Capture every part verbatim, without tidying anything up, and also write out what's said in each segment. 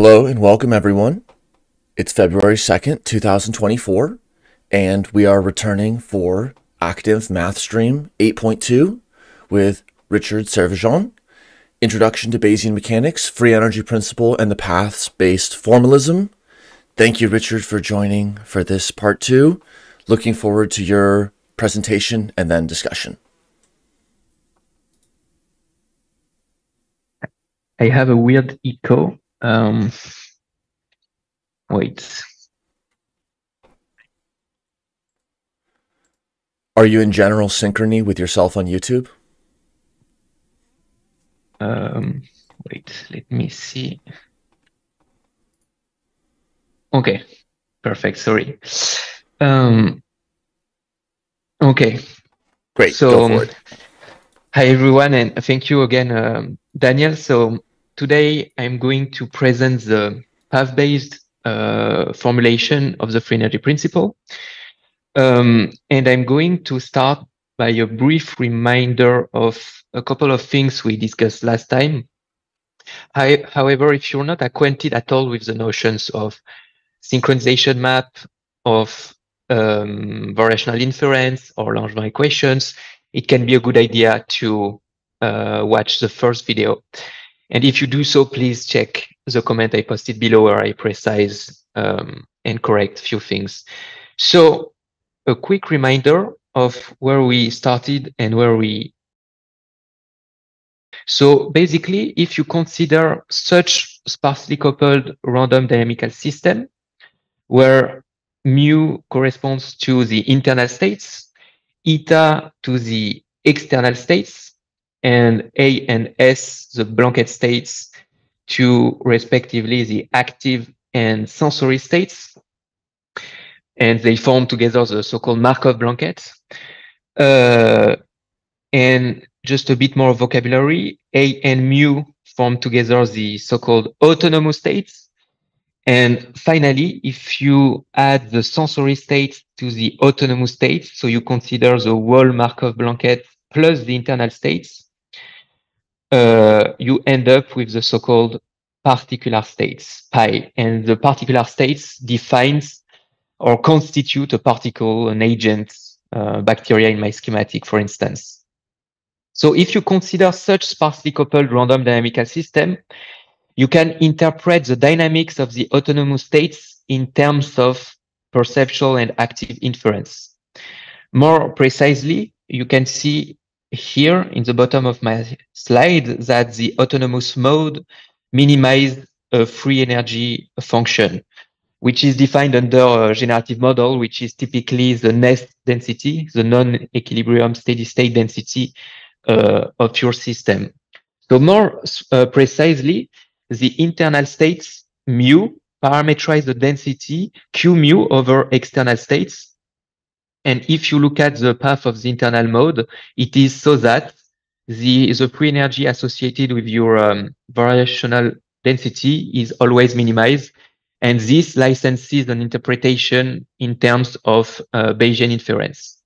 Hello and welcome everyone. It's February second, two thousand twenty-four, and we are returning for Active Math Stream eight point two with Richard Servajean, Introduction to Bayesian Mechanics, Free Energy Principle, and the Paths-Based Formalism. Thank you, Richard, for joining for this part two. Looking forward to your presentation and then discussion. I have a weird echo. Um, wait. Are you in general synchrony with yourself on YouTube? Um, wait, let me see. Okay, perfect. Sorry. Um, okay. Great. So, go for it. Hi, everyone, and thank you again, um, Daniel. So, today, I'm going to present the path-based uh, formulation of the free energy principle. Um, and I'm going to start by a brief reminder of a couple of things we discussed last time. I, however, if you're not acquainted at all with the notions of synchronization map, of um, variational inference, or Langevin equations, it can be a good idea to uh, watch the first video. And if you do so, please check the comment I posted below where I precise um, and correct a few things. So a quick reminder of where we started and where we... So basically, if you consider such sparsely coupled random dynamical system, where mu corresponds to the internal states, eta to the external states, and A and S, the blanket states, to respectively the active and sensory states. And they form together the so-called Markov blanket. Uh, and just a bit more vocabulary, A and mu form together the so-called autonomous states. And finally, if you add the sensory states to the autonomous states, so you consider the whole Markov blanket plus the internal states, Uh, you end up with the so-called particular states, pi. And the particular states defines or constitute a particle, an agent, uh, bacteria in my schematic, for instance. So if you consider such sparsely coupled random dynamical system, you can interpret the dynamics of the autonomous states in terms of perceptual and active inference. More precisely, you can see here in the bottom of my slide that the autonomous mode minimizes a free energy function, which is defined under a generative model, which is typically the nest density, the non-equilibrium steady state density uh, of your system. So more uh, precisely, the internal states mu parameterize the density Q mu over external states. And if you look at the path of the internal mode, it is so that the, the free energy associated with your um, variational density is always minimized. And this licenses an interpretation in terms of uh, Bayesian inference.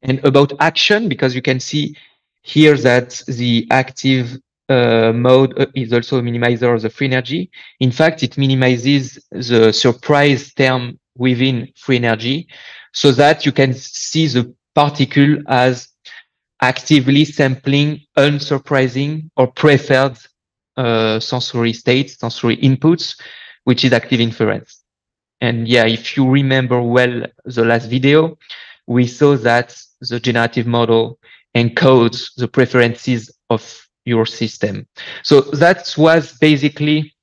And about action, because you can see here that the active uh, mode is also a minimizer of the free energy. In fact, it minimizes the surprise term within free energy, so that you can see the particle as actively sampling unsurprising or preferred uh, sensory states, sensory inputs, which is active inference. And yeah, if you remember well the last video, we saw that the generative model encodes the preferences of your system. So that was basically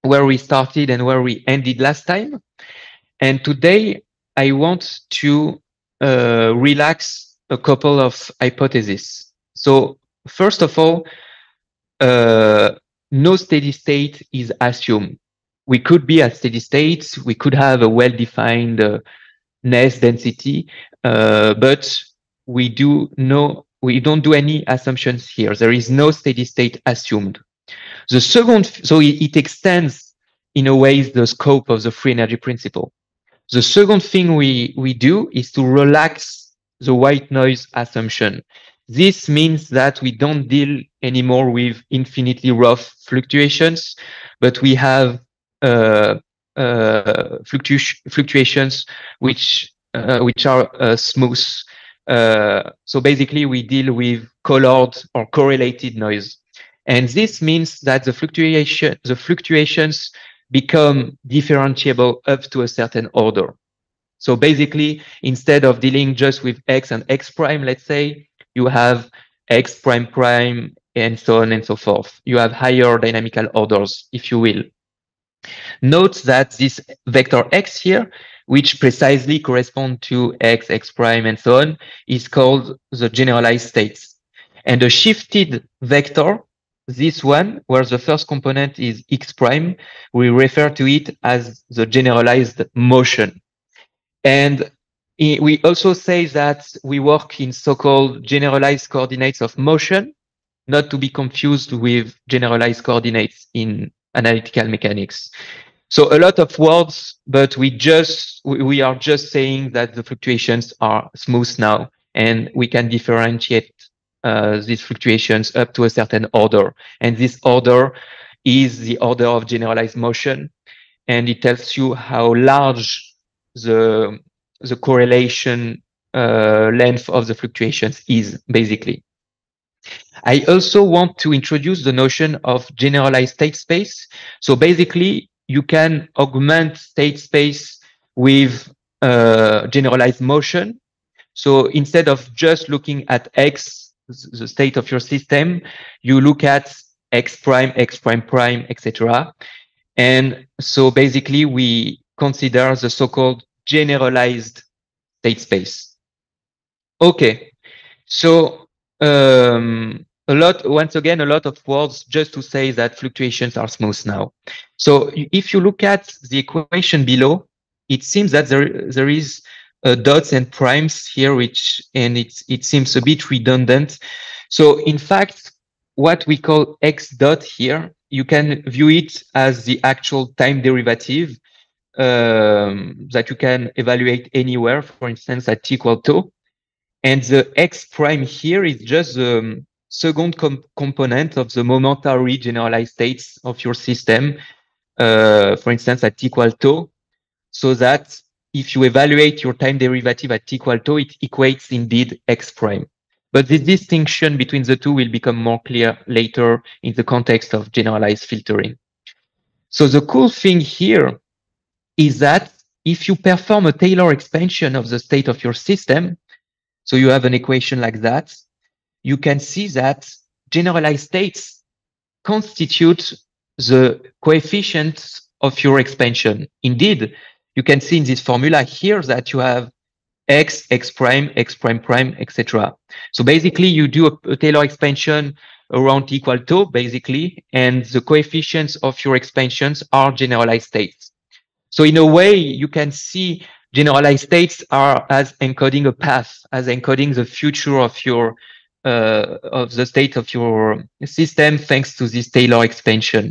where we started and where we ended last time. And today, I want to uh, relax a couple of hypotheses. So first of all, uh, no steady state is assumed. We could be at steady states. We could have a well-defined uh, nest density, uh, but we do no, we don't do any assumptions here. There is no steady state assumed. The second, so it, it extends in a way the scope of the free energy principle. The second thing we, we do is to relax the white noise assumption. This means that we don't deal anymore with infinitely rough fluctuations, but we have uh, uh, fluctu fluctuations which uh, which are uh, smooth. Uh, so basically, we deal with colored or correlated noise, and this means that the fluctuation the fluctuations become differentiable up to a certain order. So basically, instead of dealing just with x and x prime, let's say, you have x prime prime and so on and so forth. You have higher dynamical orders, if you will. Note that this vector x here, which precisely corresponds to x, x prime, and so on, is called the generalized states. And a shifted vector, this one, where the first component is x prime, we refer to it as the generalized motion. And we also say that we work in so-called generalized coordinates of motion, not to be confused with generalized coordinates in analytical mechanics. So a lot of words, but we just we are just saying that the fluctuations are smooth now, and we can differentiate uh, these fluctuations up to a certain order. And this order is the order of generalized motion, and it tells you how large the the correlation uh, length of the fluctuations is, basically. I also want to introduce the notion of generalized state space. So basically, you can augment state space with uh, generalized motion. So instead of just looking at x, the state of your system, you look at x prime, x prime prime, et cetera. And so basically, we consider the so-called generalized state space. Okay, so um, a lot, once again, a lot of words just to say that fluctuations are smooth now. So if you look at the equation below, it seems that there there is uh, dots and primes here, which and it it seems a bit redundant. So in fact, what we call x dot here, you can view it as the actual time derivative Um, that you can evaluate anywhere, for instance, at t equal to. And the x prime here is just the second com component of the momentary generalized states of your system, uh, for instance, at t equal to, so that if you evaluate your time derivative at t equal to, it equates indeed x prime. But the distinction between the two will become more clear later in the context of generalized filtering. So the cool thing here is that if you perform a Taylor expansion of the state of your system, so you have an equation like that, you can see that generalized states constitute the coefficients of your expansion. Indeed, you can see in this formula here that you have x, x prime, x prime prime, et cetera. So basically, you do a, a Taylor expansion around t equal to, basically, and the coefficients of your expansions are generalized states. So in a way, you can see generalized states are as encoding a path, as encoding the future of your uh, of the state of your system, thanks to this Taylor expansion.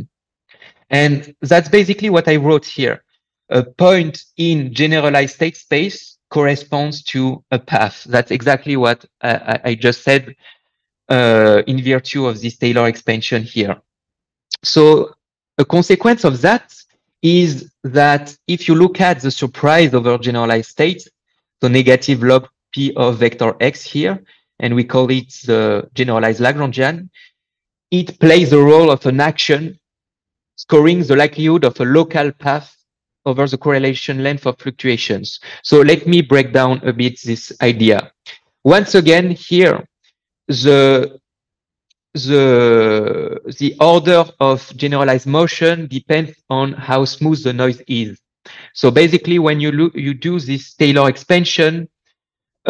And that's basically what I wrote here. A point in generalized state space corresponds to a path. That's exactly what I, I just said uh, in virtue of this Taylor expansion here. So a consequence of that is that if you look at the surprise over generalized states, so negative log p of vector x here, and we call it the generalized Lagrangian, it plays the role of an action scoring the likelihood of a local path over the correlation length of fluctuations. So let me break down a bit this idea. Once again, here, the The, the order of generalized motion depends on how smooth the noise is. So basically, when you look, you do this Taylor expansion,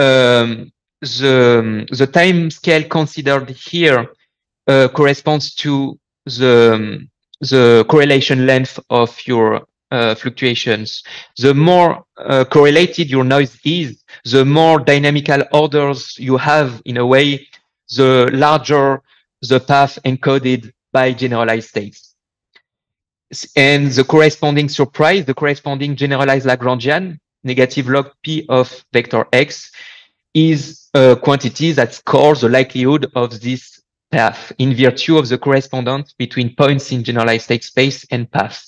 um, the, the time scale considered here uh, corresponds to the, the correlation length of your uh, fluctuations. The more uh, correlated your noise is, the more dynamical orders you have, in a way, the larger the path encoded by generalized states. And the corresponding surprise, the corresponding generalized Lagrangian, negative log p of vector x, is a quantity that scores the likelihood of this path in virtue of the correspondence between points in generalized state space and paths.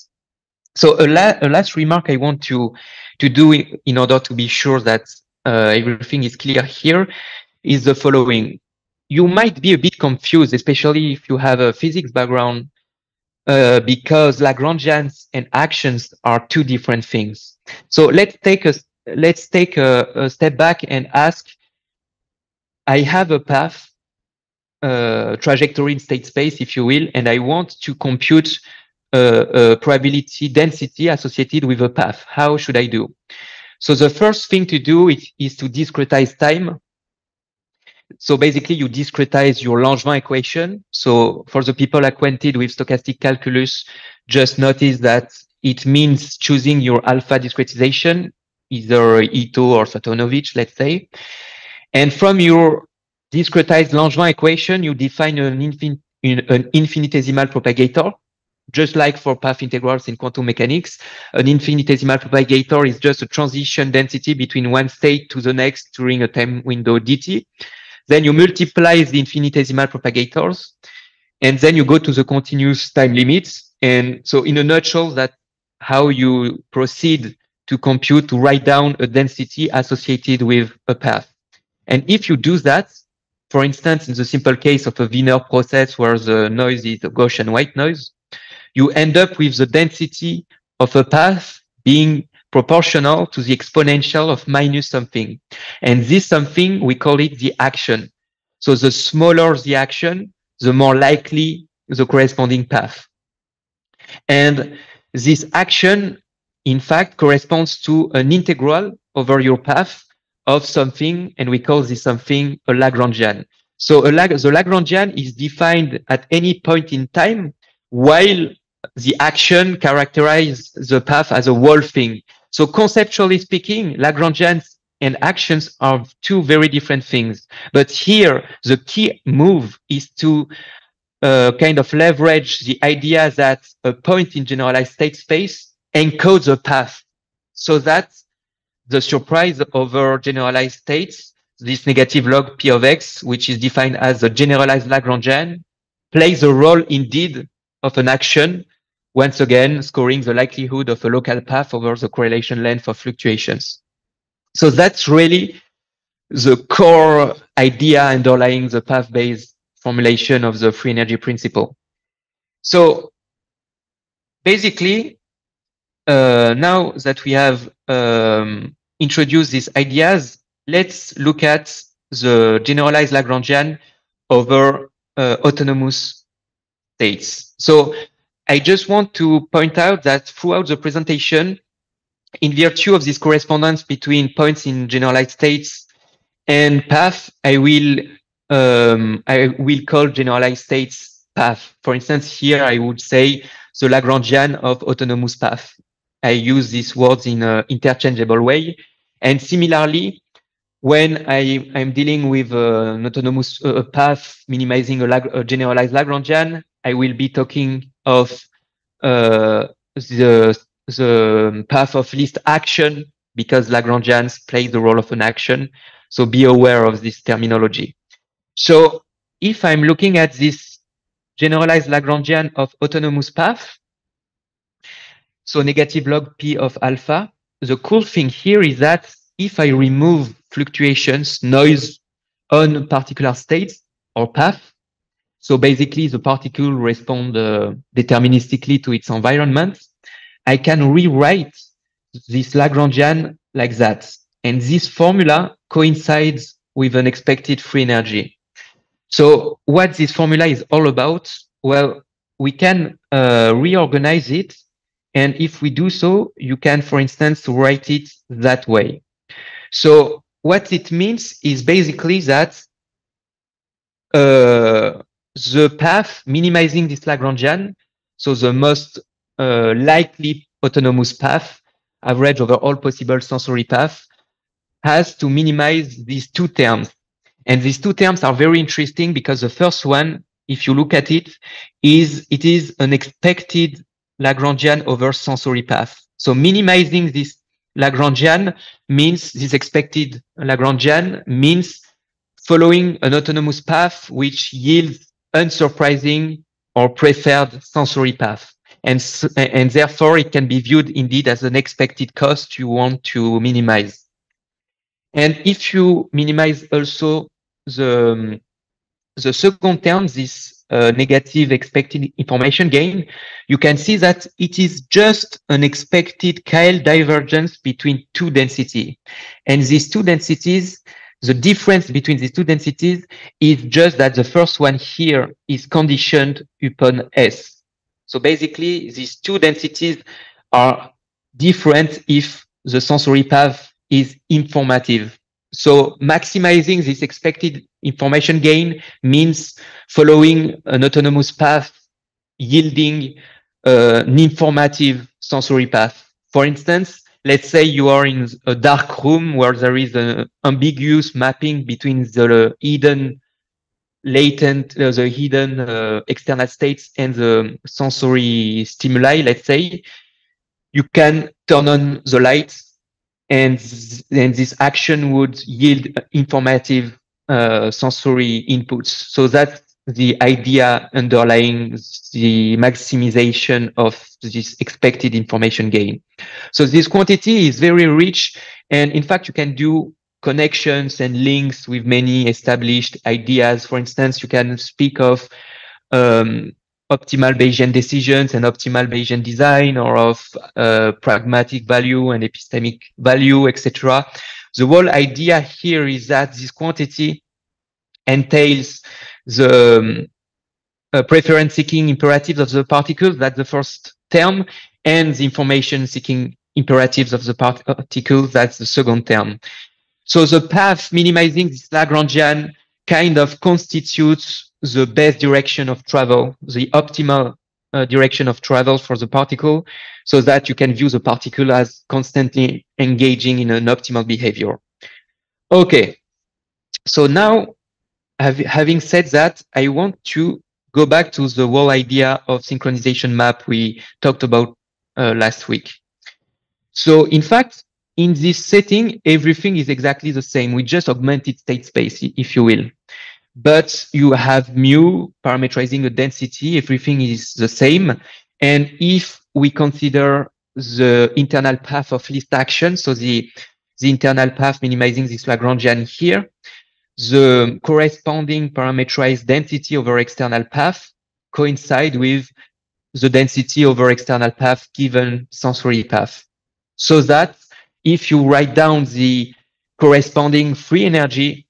So a, la a last remark I want to to do in order to be sure that uh, everything is clear here is the following. You might be a bit confused, especially if you have a physics background, uh, because Lagrangians and actions are two different things. So let's take a let's take a, a step back and ask, I have a path uh, trajectory in state space, if you will, and I want to compute a, a probability density associated with a path. How should I do? So the first thing to do is, is to discretize time. So basically, you discretize your Langevin equation. So for the people acquainted with stochastic calculus, just notice that it means choosing your alpha discretization, either Ito or Satonovich, let's say. And from your discretized Langevin equation, you define an, infin an infinitesimal propagator, just like for path integrals in quantum mechanics. An infinitesimal propagator is just a transition density between one state to the next during a time window dt. Then you multiply the infinitesimal propagators, and then you go to the continuous time limits. And so in a nutshell, that's how you proceed to compute, to write down a density associated with a path. And if you do that, for instance, in the simple case of a Wiener process where the noise is the Gaussian white noise, you end up with the density of a path being proportional to the exponential of minus something. And this something, we call it the action. So the smaller the action, the more likely the corresponding path. And this action, in fact, corresponds to an integral over your path of something, and we call this something a Lagrangian. So a Lag the Lagrangian is defined at any point in time, while the action characterizes the path as a whole thing. So conceptually speaking, Lagrangians and actions are two very different things. But here, the key move is to uh, kind of leverage the idea that a point in generalized state space encodes a path, so that the surprise over generalized states, this negative log P of X, which is defined as a generalized Lagrangian, plays a role indeed of an action, once again scoring the likelihood of a local path over the correlation length of fluctuations. So that's really the core idea underlying the path-based formulation of the free energy principle. So basically, Uh, now that we have um, introduced these ideas, let's look at the generalized Lagrangian over uh, autonomous states. So I just want to point out that throughout the presentation, in virtue of this correspondence between points in generalized states and path, I will um, I will call generalized states path. For instance, here I would say the Lagrangian of autonomous path. I use these words in an interchangeable way. And similarly, when I, I'm dealing with uh, an autonomous uh, path minimizing a, lag, a generalized Lagrangian, I will be talking of uh, the, the path of least action, because Lagrangians play the role of an action. So be aware of this terminology. So if I'm looking at this generalized Lagrangian of autonomous path, so negative log P of alpha. The cool thing here is that if I remove fluctuations, noise on particular states or path, so basically the particle responds uh, deterministically to its environment, I can rewrite this Lagrangian like that. And this formula coincides with an expected free energy. So what this formula is all about, well, we can uh, reorganize it. And if we do so, you can, for instance, write it that way. So what it means is basically that uh, the path minimizing this Lagrangian, so the most uh, likely autonomous path, average over all possible sensory paths, has to minimize these two terms. And these two terms are very interesting because the first one, if you look at it, is it is an expected Lagrangian over sensory path. So minimizing this Lagrangian means this expected Lagrangian means following an autonomous path which yields unsurprising or preferred sensory path. and and therefore it can be viewed indeed as an expected cost you want to minimize. And if you minimize also the um, the second term, this uh, negative expected information gain, you can see that it is just an expected Kyle divergence between two densities, and these two densities. The difference between these two densities is just that the first one here is conditioned upon S. So basically, these two densities are different if the sensory path is informative. So maximizing this expected information gain means following an autonomous path yielding uh, an informative sensory path. For instance, let's say you are in a dark room where there is an ambiguous mapping between the hidden latent, uh, the hidden uh, external states and the sensory stimuli, let's say. You can turn on the lights, and then this action would yield informative uh, sensory inputs. So that's the idea underlying the maximization of this expected information gain. So this quantity is very rich, and in fact you can do connections and links with many established ideas. For instance, you can speak of um, optimal Bayesian decisions and optimal Bayesian design, or of uh, pragmatic value and epistemic value, et cetera. The whole idea here is that this quantity entails the um, uh, preference seeking imperatives of the particles, that's the first term, and the information seeking imperatives of the part particles, that's the second term. So the path minimizing this Lagrangian kind of constitutes the best direction of travel, the optimal uh, direction of travel for the particle, so that you can view the particle as constantly engaging in an optimal behavior. Okay, so now, having said that, I want to go back to the whole idea of synchronization map we talked about uh, last week. So in fact, in this setting, everything is exactly the same. We just augmented state space, if you will. But you have mu parametrizing a density. Everything is the same. And if we consider the internal path of least action, so the, the internal path minimizing this Lagrangian here, the corresponding parametrized density over external path coincide with the density over external path given sensory path. So that if you write down the corresponding free energy,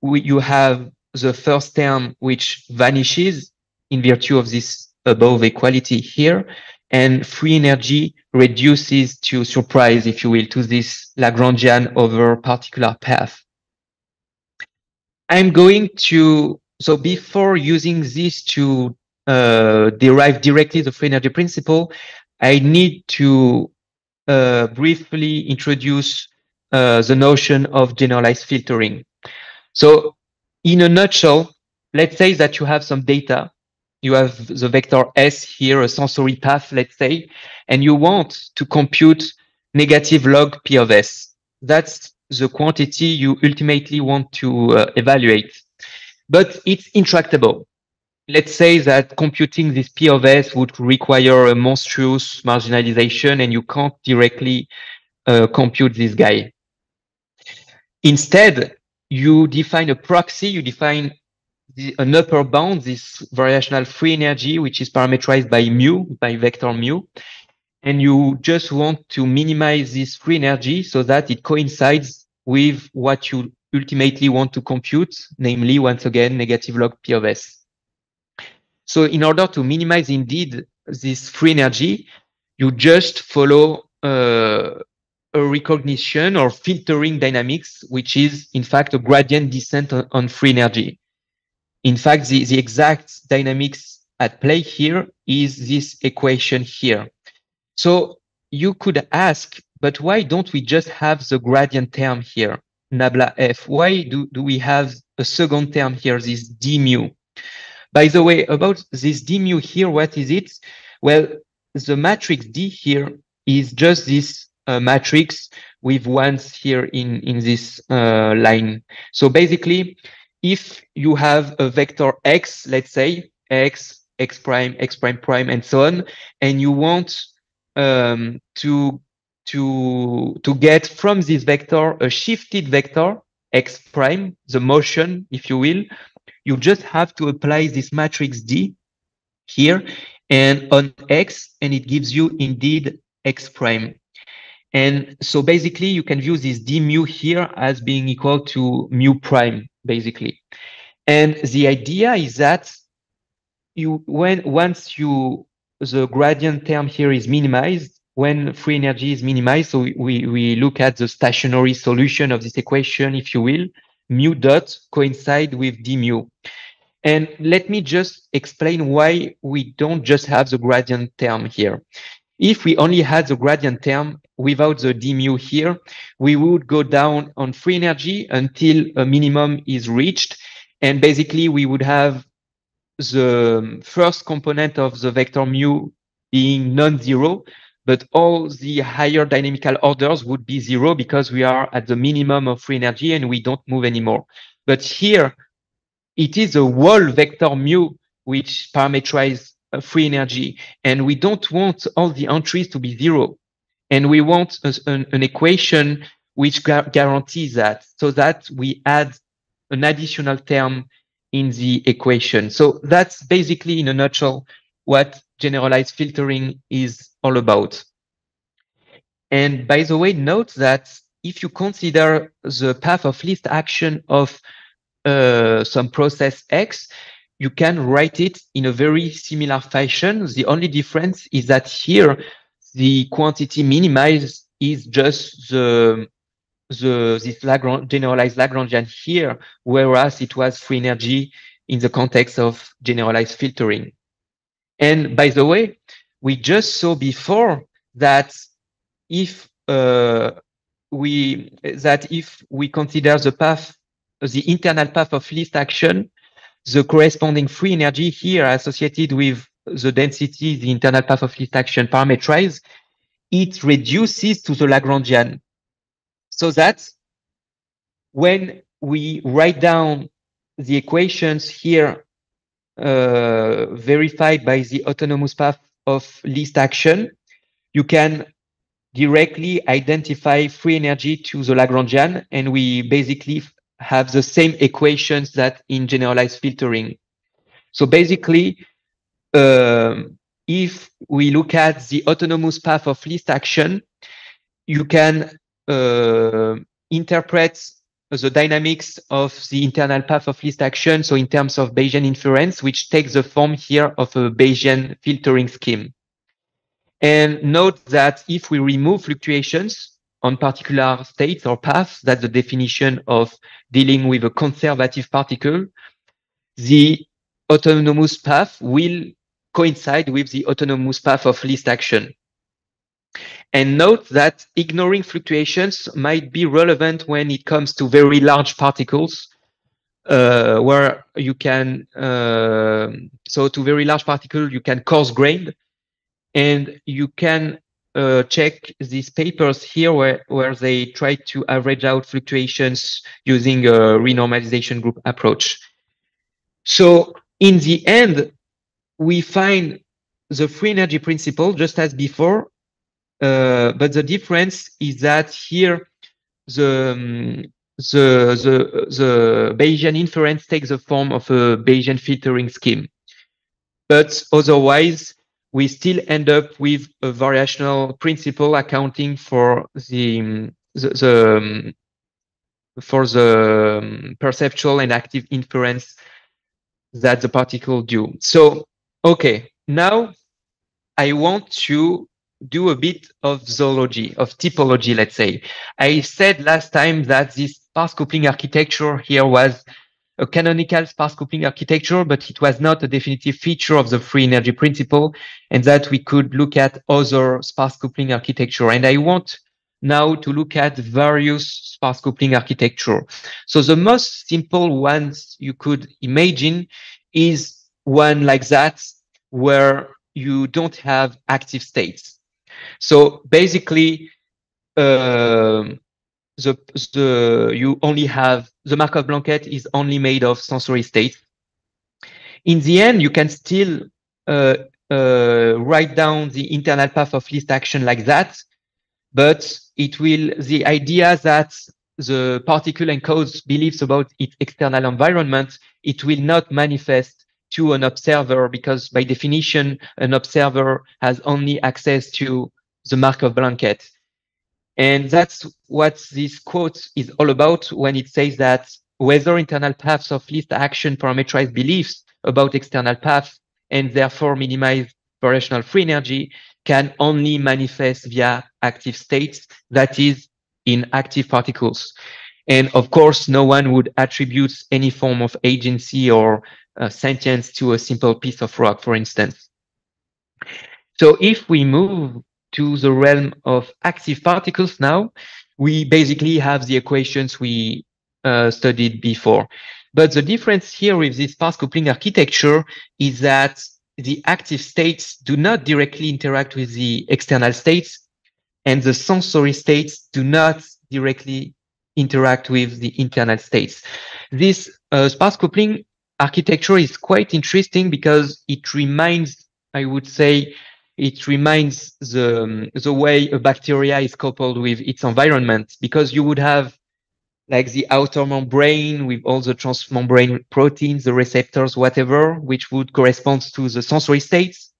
we, you have the first term which vanishes in virtue of this above equality here, and free energy reduces to surprise, if you will, to this Lagrangian over particular path. I'm going to, so before using this to uh, derive directly the free energy principle, I need to uh, briefly introduce uh, the notion of generalized filtering. So in a nutshell, let's say that you have some data. You have the vector S here, a sensory path, let's say, and you want to compute negative log P of S. That's the quantity you ultimately want to uh, evaluate. But it's intractable. Let's say that computing this P of S would require a monstrous marginalization, and you can't directly uh, compute this guy. Instead, you define a proxy, you define the, an upper bound, this variational free energy, which is parametrized by mu, by vector mu. And you just want to minimize this free energy so that it coincides with what you ultimately want to compute, namely, once again, negative log P of S. So in order to minimize, indeed, this free energy, you just follow uh, a recognition or filtering dynamics, which is, in fact, a gradient descent on, on free energy. In fact, the, the exact dynamics at play here is this equation here. So you could ask, but why don't we just have the gradient term here, nabla F? Why do, do we have a second term here, this d mu? By the way, about this d mu here, what is it? Well, the matrix D here is just this uh, matrix with ones here in, in this uh, line. So basically, if you have a vector X, let's say X, x prime, x prime prime, and so on, and you want um, to to to get from this vector a shifted vector x prime, the motion, if you will, you just have to apply this matrix D here and on x, and it gives you indeed x prime. And so basically you can view this d mu here as being equal to mu prime, basically. And the idea is that you, when once you, the gradient term here is minimized, when free energy is minimized, so we, we look at the stationary solution of this equation, if you will, mu dot coincide with d mu. And let me just explain why we don't just have the gradient term here. If we only had the gradient term without the d mu here, we would go down on free energy until a minimum is reached. And basically we would have the first component of the vector mu being non-zero, but all the higher dynamical orders would be zero because we are at the minimum of free energy and we don't move anymore. But here, it is a whole vector mu which parametrizes free energy, and we don't want all the entries to be zero. And we want a, an, an equation which gu guarantees that, so that we add an additional term in the equation. So that's basically, in a nutshell, what generalized filtering is all about. And by the way, note that if you consider the path of least action of uh, some process X, you can write it in a very similar fashion. The only difference is that here the quantity minimized is just the the this Lagrangian, generalized Lagrangian here, whereas it was free energy in the context of generalized filtering. And by the way, we just saw before that if uh, we that if we consider the path, the internal path of least action, the corresponding free energy here associated with the density, the internal path of least action parametrized, it reduces to the Lagrangian, so that when we write down the equations here uh, verified by the autonomous path of least action, you can directly identify free energy to the Lagrangian, and we basically have the same equations that in generalized filtering. So basically, uh, if we look at the autonomous path of least action, you can uh, interpret the dynamics of the internal path of least action, so in terms of Bayesian inference, which takes the form here of a Bayesian filtering scheme. And note that if we remove fluctuations on particular states or paths, that's the definition of dealing with a conservative particle, the autonomous path will coincide with the autonomous path of least action. And note that ignoring fluctuations might be relevant when it comes to very large particles, uh, where you can, uh, so to very large particles, you can coarse grain, and you can uh, check these papers here where, where they try to average out fluctuations using a renormalization group approach. So in the end, we find the free energy principle just as before, Uh, but the difference is that here the, um, the, the, the Bayesian inference takes the form of a Bayesian filtering scheme. But otherwise, we still end up with a variational principle accounting for the, um, the, the um, for the um, perceptual and active inference that the particle do. So, okay, now I want to do a bit of zoology, of typology, let's say. I said last time that this sparse coupling architecture here was a canonical sparse coupling architecture, but it was not a definitive feature of the free energy principle, and that we could look at other sparse coupling architecture. And I want now to look at various sparse coupling architecture. So the most simple ones you could imagine is one like that, where you don't have active states. So basically, uh, the the you only have the Markov blanket is only made of sensory states. In the end, you can still uh, uh, write down the internal path of least action like that, but it will, the idea that the particle encodes beliefs about its external environment, it will not manifest to an observer, because by definition, an observer has only access to the Markov blanket. And that's what this quote is all about when it says that whether internal paths of least action parameterize beliefs about external paths and therefore minimize variational free energy can only manifest via active states, that is, in active particles. And of course, no one would attribute any form of agency or uh, sentience to a simple piece of rock, for instance. So if we move to the realm of active particles now, we basically have the equations we uh, studied before. But the difference here with this sparse coupling architecture is that the active states do not directly interact with the external states, and the sensory states do not directly interact with the internal states. This uh, sparse coupling architecture is quite interesting because it reminds, I would say, it reminds the, um, the way a bacteria is coupled with its environment, because you would have like the outer membrane with all the transmembrane proteins, the receptors, whatever, which would correspond to the sensory states.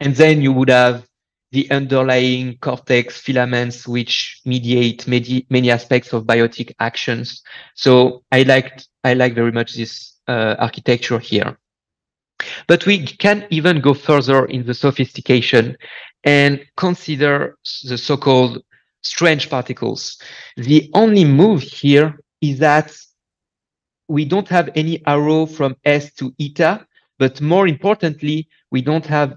And then you would have the underlying cortex filaments, which mediate many, many aspects of biotic actions. So I liked, I like very much this uh, architecture here. But we can even go further in the sophistication and consider the so-called strange particles. The only move here is that we don't have any arrow from S to eta, but more importantly, we don't have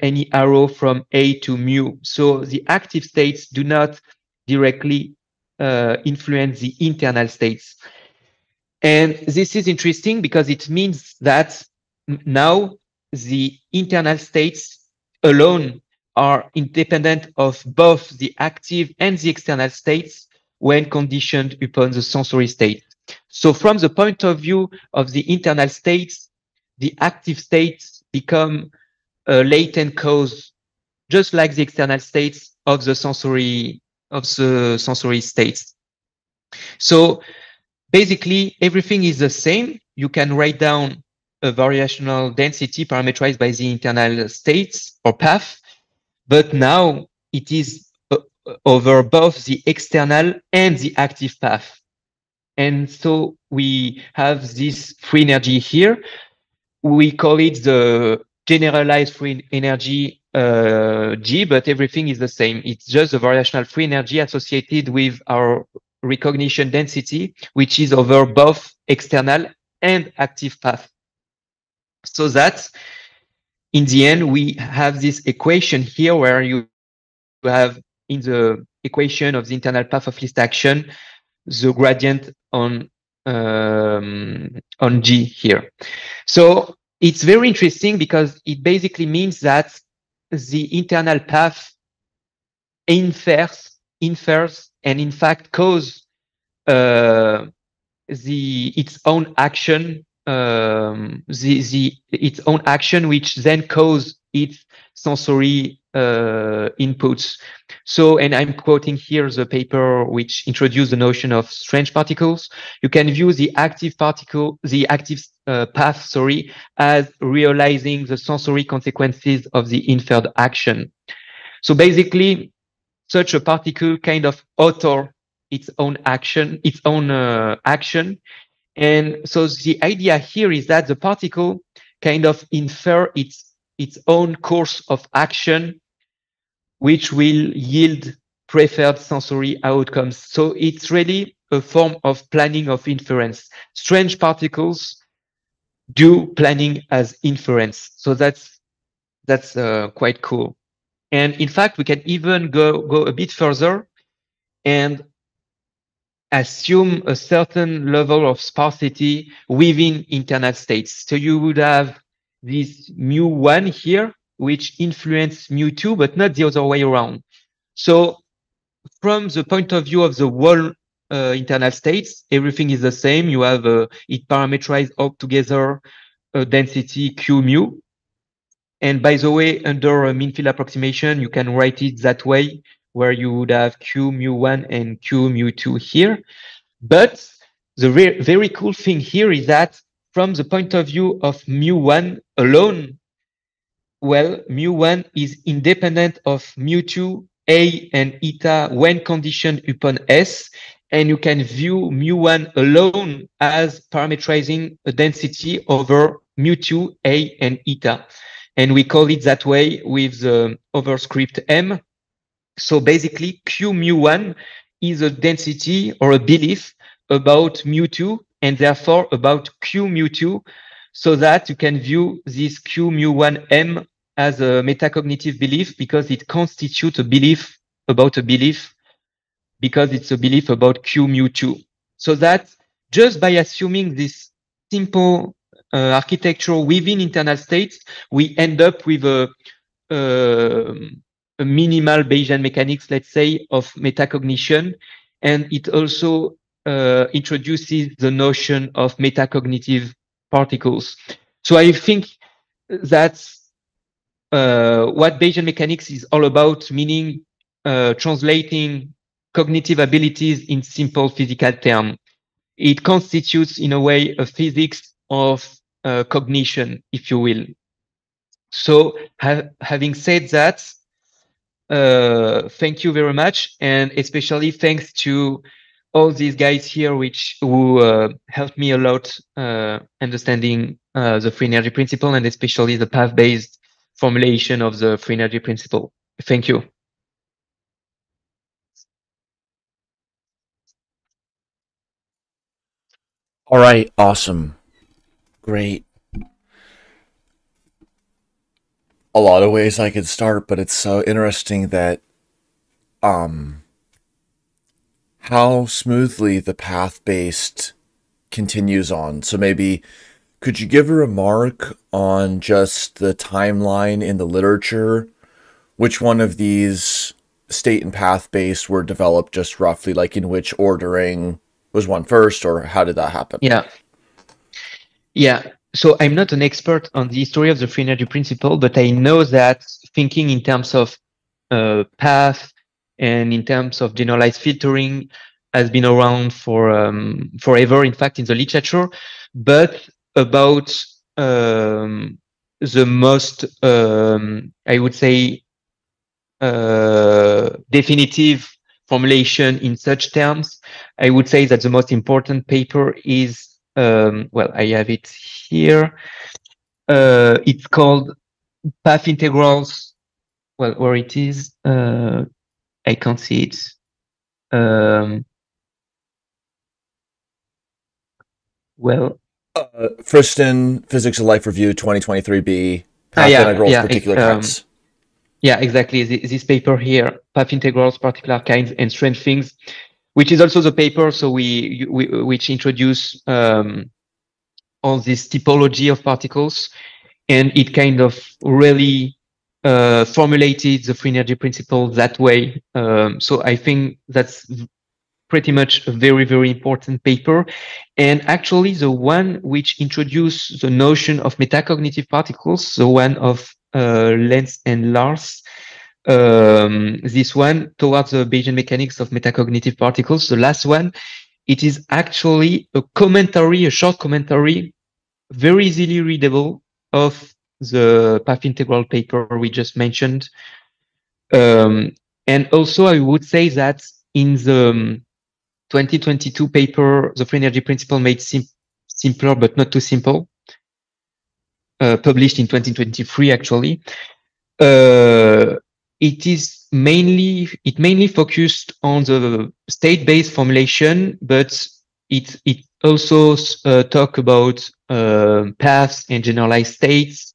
any arrow from A to mu. So the active states do not directly uh, influence the internal states. And this is interesting because it means that now the internal states alone are independent of both the active and the external states when conditioned upon the sensory state. So from the point of view of the internal states, the active states become a latent cause, just like the external states of the sensory of the sensory states. So basically, everything is the same. You can write down a variational density parameterized by the internal states or path, but now it is uh, over both the external and the active path. And so we have this free energy here. We call it the generalized free energy uh, G, but everything is the same. It's just the variational free energy associated with our recognition density, which is over both external and active path. So that in the end, we have this equation here where you have in the equation of the internal path of least action, the gradient on, um, on G here. So it's very interesting because it basically means that the internal path infers, infers and in fact causes uh, the its own action, um, the the its own action, which then causes its sensory uh, inputs. So, and I'm quoting here the paper which introduced the notion of strange particles. You can view the active particle, the active uh, path, sorry, as realizing the sensory consequences of the inferred action. So basically, such a particle kind of authors its own action, its own uh, action. And so the idea here is that the particle kind of infers its its own course of action, which will yield preferred sensory outcomes. So it's really a form of planning of inference. Strange particles do planning as inference. So that's that's uh, quite cool. And in fact, we can even go, go a bit further and assume a certain level of sparsity within internal states. So you would have this mu one here, which influences mu two, but not the other way around. So from the point of view of the whole uh, internal states, everything is the same. You have uh, it parameterized all together a density Q mu. And by the way, under a mean field approximation, you can write it that way, where you would have Q mu one and Q mu two here. But the re very cool thing here is that from the point of view of mu one alone, well, mu one is independent of mu two, A and eta when conditioned upon S. And you can view mu one alone as parametrizing a density over mu two, A and eta. And we call it that way with the overscript M. So basically, Q mu one is a density or a belief about mu two and therefore about Q mu two, so that you can view this Q mu one M as a metacognitive belief because it constitutes a belief about a belief because it's a belief about Q mu two. So that just by assuming this simple uh, architecture within internal states, we end up with a, uh, a minimal Bayesian mechanics, let's say, of metacognition. And it also uh, introduces the notion of metacognitive particles. So I think that's uh, what Bayesian mechanics is all about, meaning uh, translating cognitive abilities in simple physical terms. It constitutes, in a way, a physics of uh, cognition, if you will. So ha having said that, uh, thank you very much. And especially thanks to all these guys here, which who uh, helped me a lot uh, understanding uh, the free energy principle and especially the path-based formulation of the free energy principle. Thank you. All right, awesome. Great. A lot of ways I could start, but it's so interesting that um how smoothly the path-based continues on. So maybe could you give a remark on just the timeline in the literature? Which one of these state and path-based were developed, just roughly, like in which ordering? Was one first, or how did that happen? Yeah, yeah. So I'm not an expert on the history of the free energy principle, but I know that thinking in terms of uh, path and in terms of generalized filtering has been around for um, forever. In fact, in the literature, but about um, the most, um, I would say, uh, definitive formulation in such terms, I would say that the most important paper is, um, well, I have it here. Uh, it's called Path Integrals. Well, where it is, uh, I can't see it. Um, well, uh, Friston, Physics of Life Review, twenty twenty-three B, Path ah, yeah, Integrals, yeah, Particular Kinds. Um, Yeah, exactly. This paper here, Path Integrals, Particular Kinds, and Strange Things, which is also the paper. So we, we which introduce um, all this typology of particles, and it kind of really uh, formulated the free energy principle that way. Um, so I think that's pretty much a very, very important paper. And actually the one which introduced the notion of metacognitive particles, the one of Uh, Lens and Lars, um, this one towards the Bayesian mechanics of metacognitive particles. The last one, it is actually a commentary, a short commentary, very easily readable of the path integral paper we just mentioned. Um, and also I would say that in the twenty twenty-two paper, the free energy principle made sim simpler, but not too simple. Uh, published in twenty twenty-three, actually, uh, it is mainly it mainly focused on the state-based formulation, but it it also uh, talk about uh, paths and generalized states.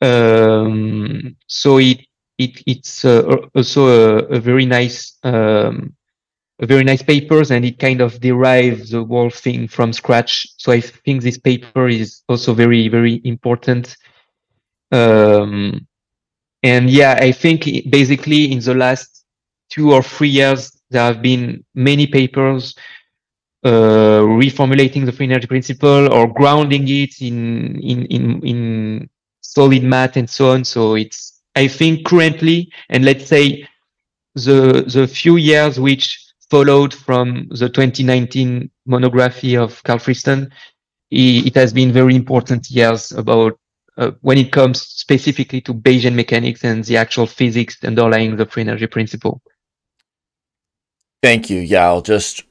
Um, so it it it's uh, also a, a very nice um, a very nice papers, and it kind of derives the whole thing from scratch. So I think this paper is also very, very important. Um, and yeah, I think it, basically in the last two or three years, there have been many papers uh, reformulating the free energy principle or grounding it in in in, in solid math and so on. So it's, I think currently, and let's say the, the few years which followed from the twenty nineteen monography of Karl Friston, it has been very important years about uh, when it comes specifically to Bayesian mechanics and the actual physics underlying the free energy principle. Thank you. Yeah, I'll just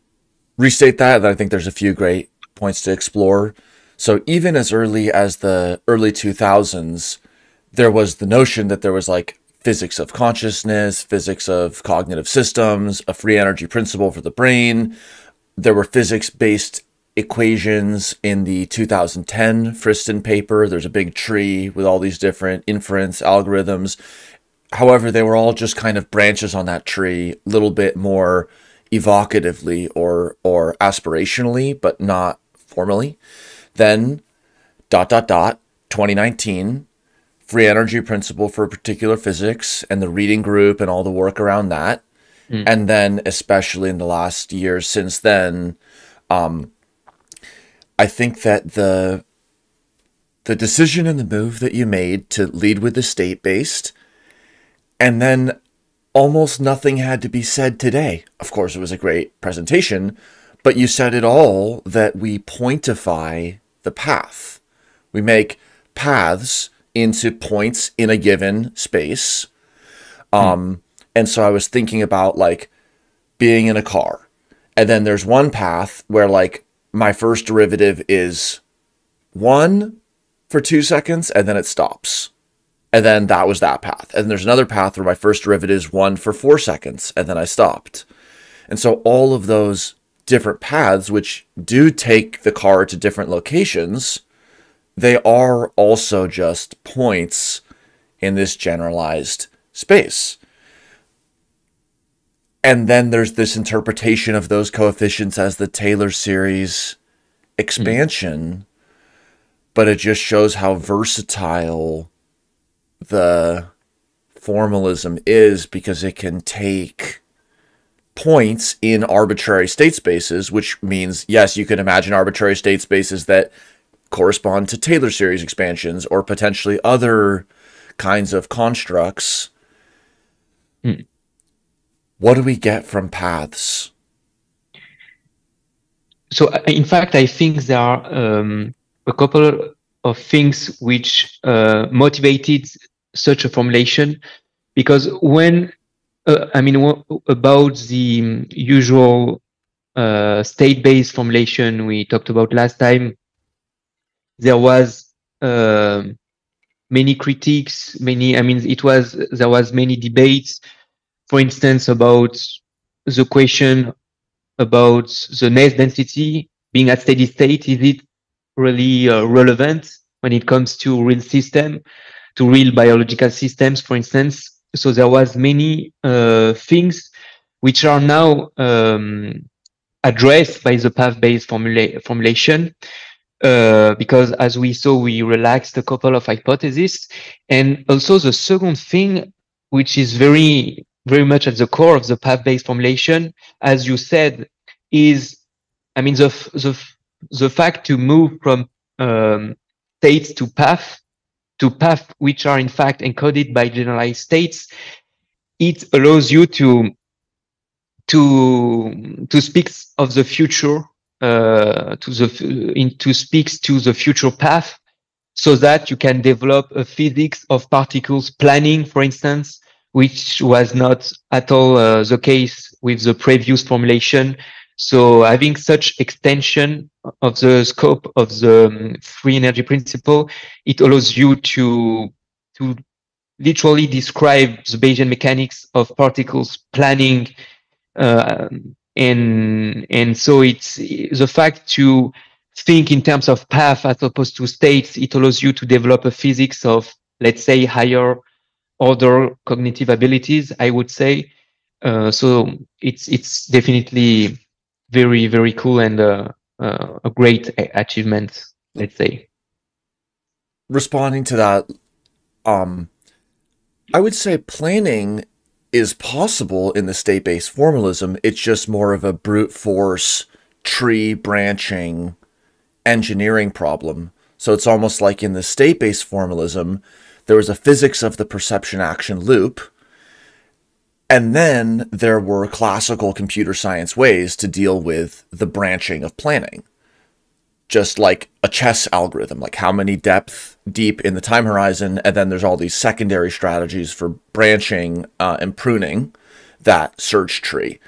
restate that. I think there's a few great points to explore. So even as early as the early two thousands, there was the notion that there was like physics of consciousness, physics of cognitive systems, a free energy principle for the brain. There were physics-based equations in the two thousand ten Friston paper. There's a big tree with all these different inference algorithms. However, they were all just kind of branches on that tree, a little bit more evocatively or, or aspirationally, but not formally. Then, dot, dot, dot, twenty nineteen, free energy principle for particular physics and the reading group and all the work around that. Mm. And then, especially in the last year since then, um, I think that the, the decision and the move that you made to lead with the state-based, and then almost nothing had to be said today. Of course, it was a great presentation, but you said it all, that we pointify the path. We make paths into points in a given space. Um, mm. And so I was thinking about like being in a car, and then there's one path where like my first derivative is one for two seconds and then it stops. And then that was that path. And there's another path where my first derivative is one for four seconds and then I stopped. And so all of those different paths, which do take the car to different locations, they are also just points in this generalized space. And then there's this interpretation of those coefficients as the Taylor series expansion, but it just shows how versatile the formalism is, because it can take points in arbitrary state spaces, which means, yes, you can imagine arbitrary state spaces that correspond to Taylor series expansions or potentially other kinds of constructs. Mm. What do we get from paths? So, in fact, I think there are um, a couple of things which uh, motivated such a formulation, because when Uh, I mean, about the um, usual uh, state-based formulation we talked about last time, there was uh, many critiques, many, I mean, it was, there was many debates, for instance, about the question about the nest density being at steady state. Is it really uh, relevant when it comes to real system, to real biological systems, for instance? So there was many uh, things which are now um, addressed by the path-based formula formulation, uh, because as we saw, we relaxed a couple of hypotheses. And also the second thing, which is very, very much at the core of the path-based formulation, as you said, is, I mean, the, the, the fact to move from um, states to path, to paths which are in fact encoded by generalized states, it allows you to to to speak of the future, uh, to the in, to speaks to the future path, so that you can develop a physics of particles planning, for instance, which was not at all uh, the case with the previous formulation. So having such extension of the scope of the um, free energy principle, it allows you to to literally describe the Bayesian mechanics of particles planning, uh, and and so it's the fact to think in terms of path as opposed to states. It allows you to develop a physics of, let's say, higher order cognitive abilities, I would say. Uh, so it's it's definitely very, very cool and uh, uh, a great achievement, let's say. Responding to that, um, I would say planning is possible in the state-based formalism. It's just more of a brute force, tree branching engineering problem. So it's almost like in the state-based formalism, there was a physics of the perception-action loop, and then there were classical computer science ways to deal with the branching of planning. Just like a chess algorithm, like how many depth deep in the time horizon, and then there's all these secondary strategies for branching uh, and pruning that search tree.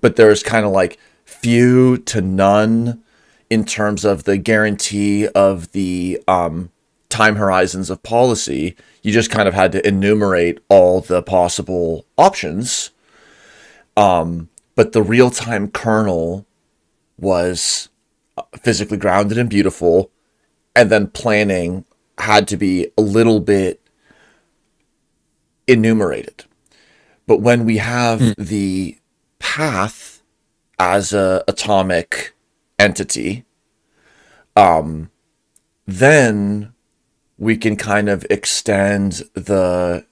But there's kind of like few to none in terms of the guarantee of the um, time horizons of policy. You just kind of had to enumerate all the possible options. Um, but the real-time kernel was physically grounded and beautiful, and then planning had to be a little bit enumerated. But when we have mm. the path as an atomic entity, um, then we can kind of extend the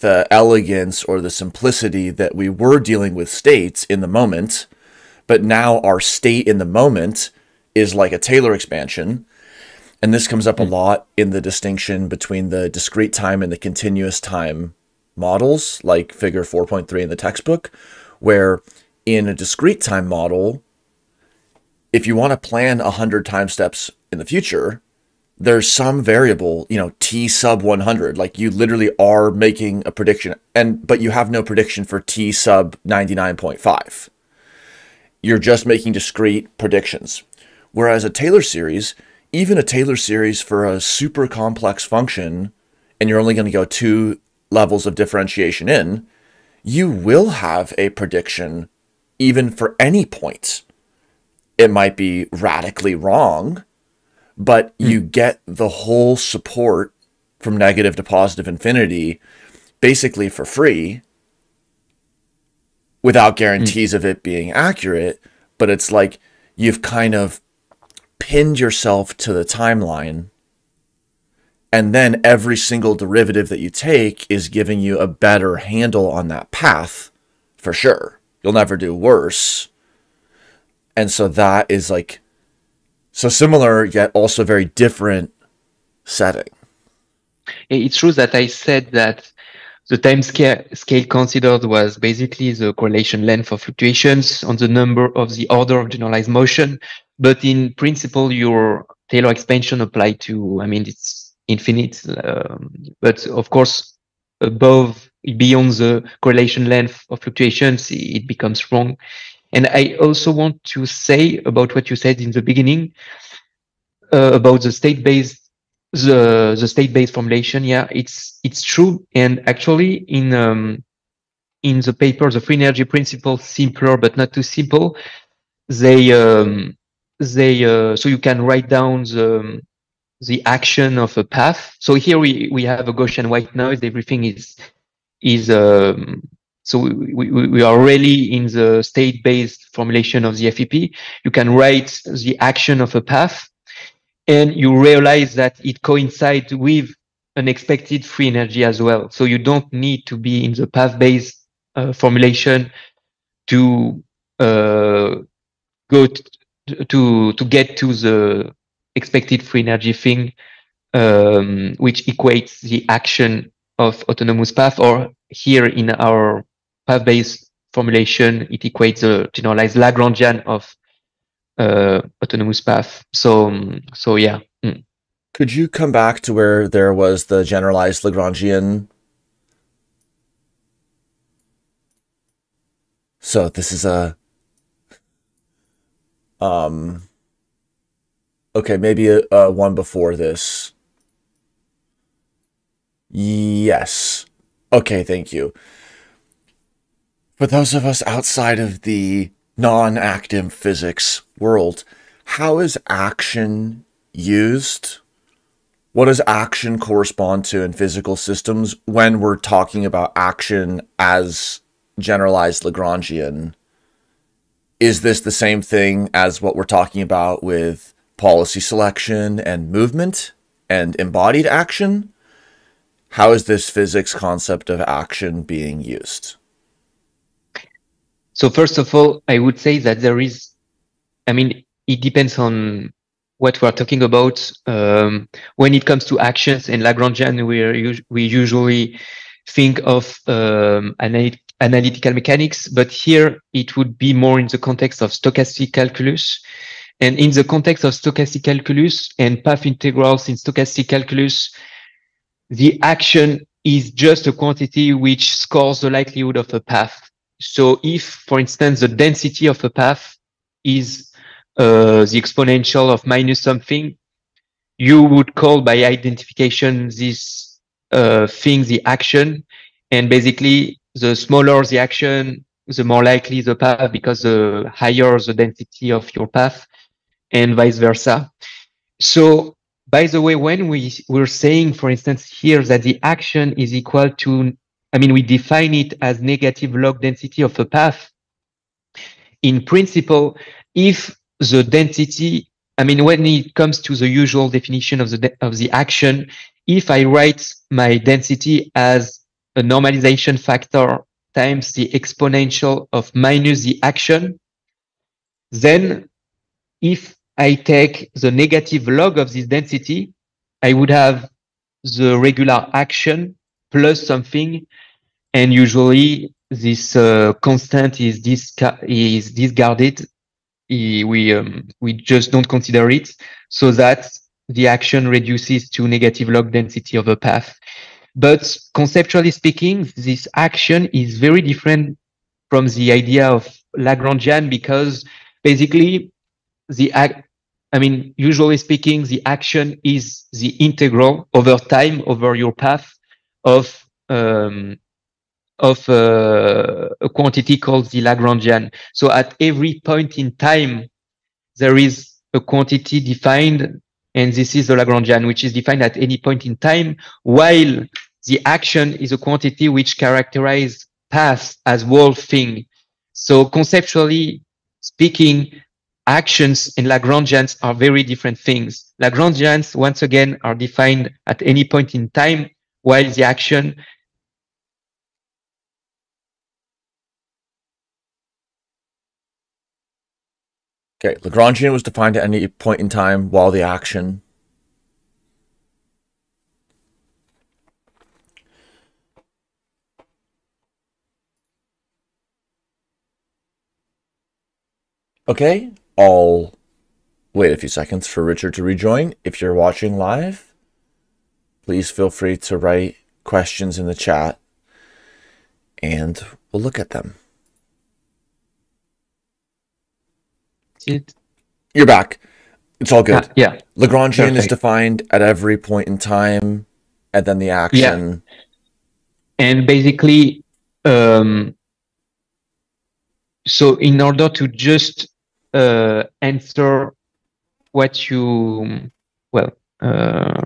the elegance or the simplicity that we were dealing with states in the moment, but now our state in the moment is like a Taylor expansion. And this comes up a lot in the distinction between the discrete time and the continuous time models, like figure four point three in the textbook, where in a discrete time model, if you want to plan one hundred time steps in the future, there's some variable, you know, T sub one hundred, like you literally are making a prediction, and but you have no prediction for T sub ninety-nine point five. You're just making discrete predictions. Whereas a Taylor series, even a Taylor series for a super complex function, and you're only going to go two levels of differentiation in, you will have a prediction even for any point. It might be radically wrong, but you get the whole support from negative to positive infinity basically for free without guarantees of it being accurate. But it's like you've kind of pinned yourself to the timeline, and then every single derivative that you take is giving you a better handle on that path for sure. You'll never do worse. And so that is like, so similar, yet also very different setting. It's true that I said that the time scale, scale considered was basically the correlation length of fluctuations on the number of the order of generalized motion. But in principle, your Taylor expansion applied to, I mean, it's infinite. Um, but of course, above, beyond the correlation length of fluctuations, it becomes wrong. And I also want to say about what you said in the beginning uh, about the state-based the the state-based formulation. Yeah, it's it's true. And actually, in um, in the paper, the free energy principle, simpler but not too simple. They um, they uh, so you can write down the the action of a path. So here we we have a Gaussian white noise. Everything is is. Um, So we, we, we are really in the state-based formulation of the F E P. You can write the action of a path, and you realize that it coincides with an expected free energy as well. So you don't need to be in the path-based uh, formulation to uh, go to to get to the expected free energy thing, um, which equates the action of autonomous path. Or here in our path-based formulation, it equates the generalized Lagrangian of uh, autonomous path. So, so yeah. Mm. Could you come back to where there was the generalized Lagrangian? So this is a, um, okay, maybe a, a one before this. Yes. Okay, thank you. For those of us outside of the non-active physics world, how is action used? What does action correspond to in physical systems when we're talking about action as generalized Lagrangian? Is this the same thing as what we're talking about with policy selection and movement and embodied action? How is this physics concept of action being used? So first of all, I would say that there is, I mean, it depends on what we're talking about um, when it comes to actions in Lagrangian. We we usually think of um, analytic analytical mechanics, but here it would be more in the context of stochastic calculus. And in the context of stochastic calculus and path integrals in stochastic calculus, the action is just a quantity which scores the likelihood of a path. So if, for instance, the density of a path is uh, the exponential of minus something, you would call by identification this uh, thing the action. And basically, the smaller the action, the more likely the path, because the higher the density of your path, and vice versa. So, by the way, when we were saying, for instance, here that the action is equal to, I mean, we define it as negative log density of a path. In principle, if the density, I mean, when it comes to the usual definition of the of the action, if I write my density as a normalization factor times the exponential of minus the action, then if I take the negative log of this density, I would have the regular action plus something, and usually this uh, constant is disca is discarded. We um, we just don't consider it, so that the action reduces to negative log density of a path. But conceptually speaking, this action is very different from the idea of Lagrangian, because basically the act. I mean, usually speaking, the action is the integral over time, over your path, of um, of uh, a quantity called the Lagrangian. So at every point in time, there is a quantity defined, and this is the Lagrangian, which is defined at any point in time, while the action is a quantity which characterizes paths as whole thing. So conceptually speaking, actions and Lagrangians are very different things. Lagrangians, once again, are defined at any point in time, while the action Okay, Lagrangian was defined at any point in time, while the action Okay. I'll wait a few seconds for Richard to rejoin. If you're watching live, please feel free to write questions in the chat and we'll look at them. It, you're back. It's all good. Uh, yeah. Lagrangian Perfect. Is defined at every point in time, and then the action. Yeah. And basically, um, so in order to just Uh, answer what you well uh,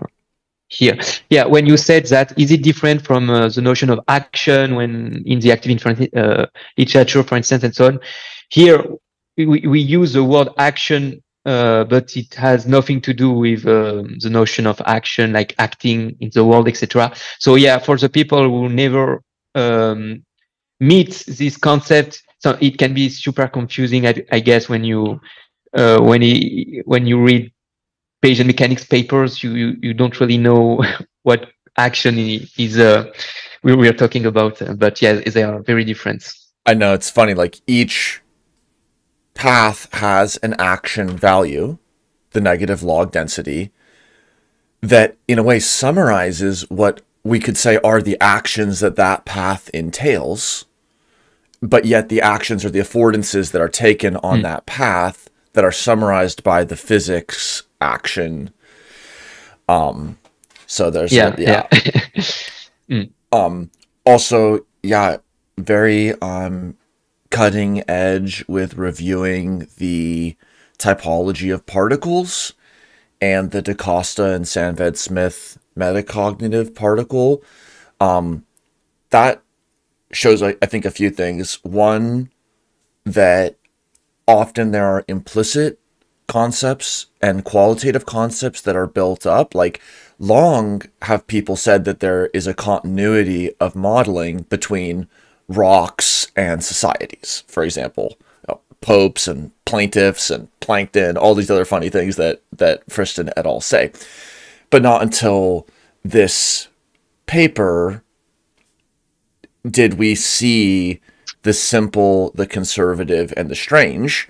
here, yeah. When you said that, is it different from uh, the notion of action when in the active inference uh, literature, for instance, and so on? Here we we use the word action, uh, but it has nothing to do with uh, the notion of action, like acting in the world, et cetera. So yeah, for the people who never um, meet this concept. So it can be super confusing, I, I guess, when you uh, when you when you read Bayesian mechanics papers, you you, you don't really know what action is uh, we we are talking about. But yeah, they are very different. I know, it's funny. Like each path has an action value, the negative log density, that in a way summarizes what we could say are the actions that that path entails. But yet the actions or the affordances that are taken on mm. that path that are summarized by the physics action. Um, so there's, yeah. A, yeah. yeah. mm. Um, also, yeah, very, um, cutting edge with reviewing the typology of particles and the DaCosta and Sandved Smith metacognitive particle. Um, that, shows, I think, a few things. One, that often there are implicit concepts and qualitative concepts that are built up. Like, long have people said that there is a continuity of modeling between rocks and societies, for example. popes and plaintiffs and plankton, all these other funny things that, that Friston et al. say. But not until this paper did we see the simple, the conservative, and the strange.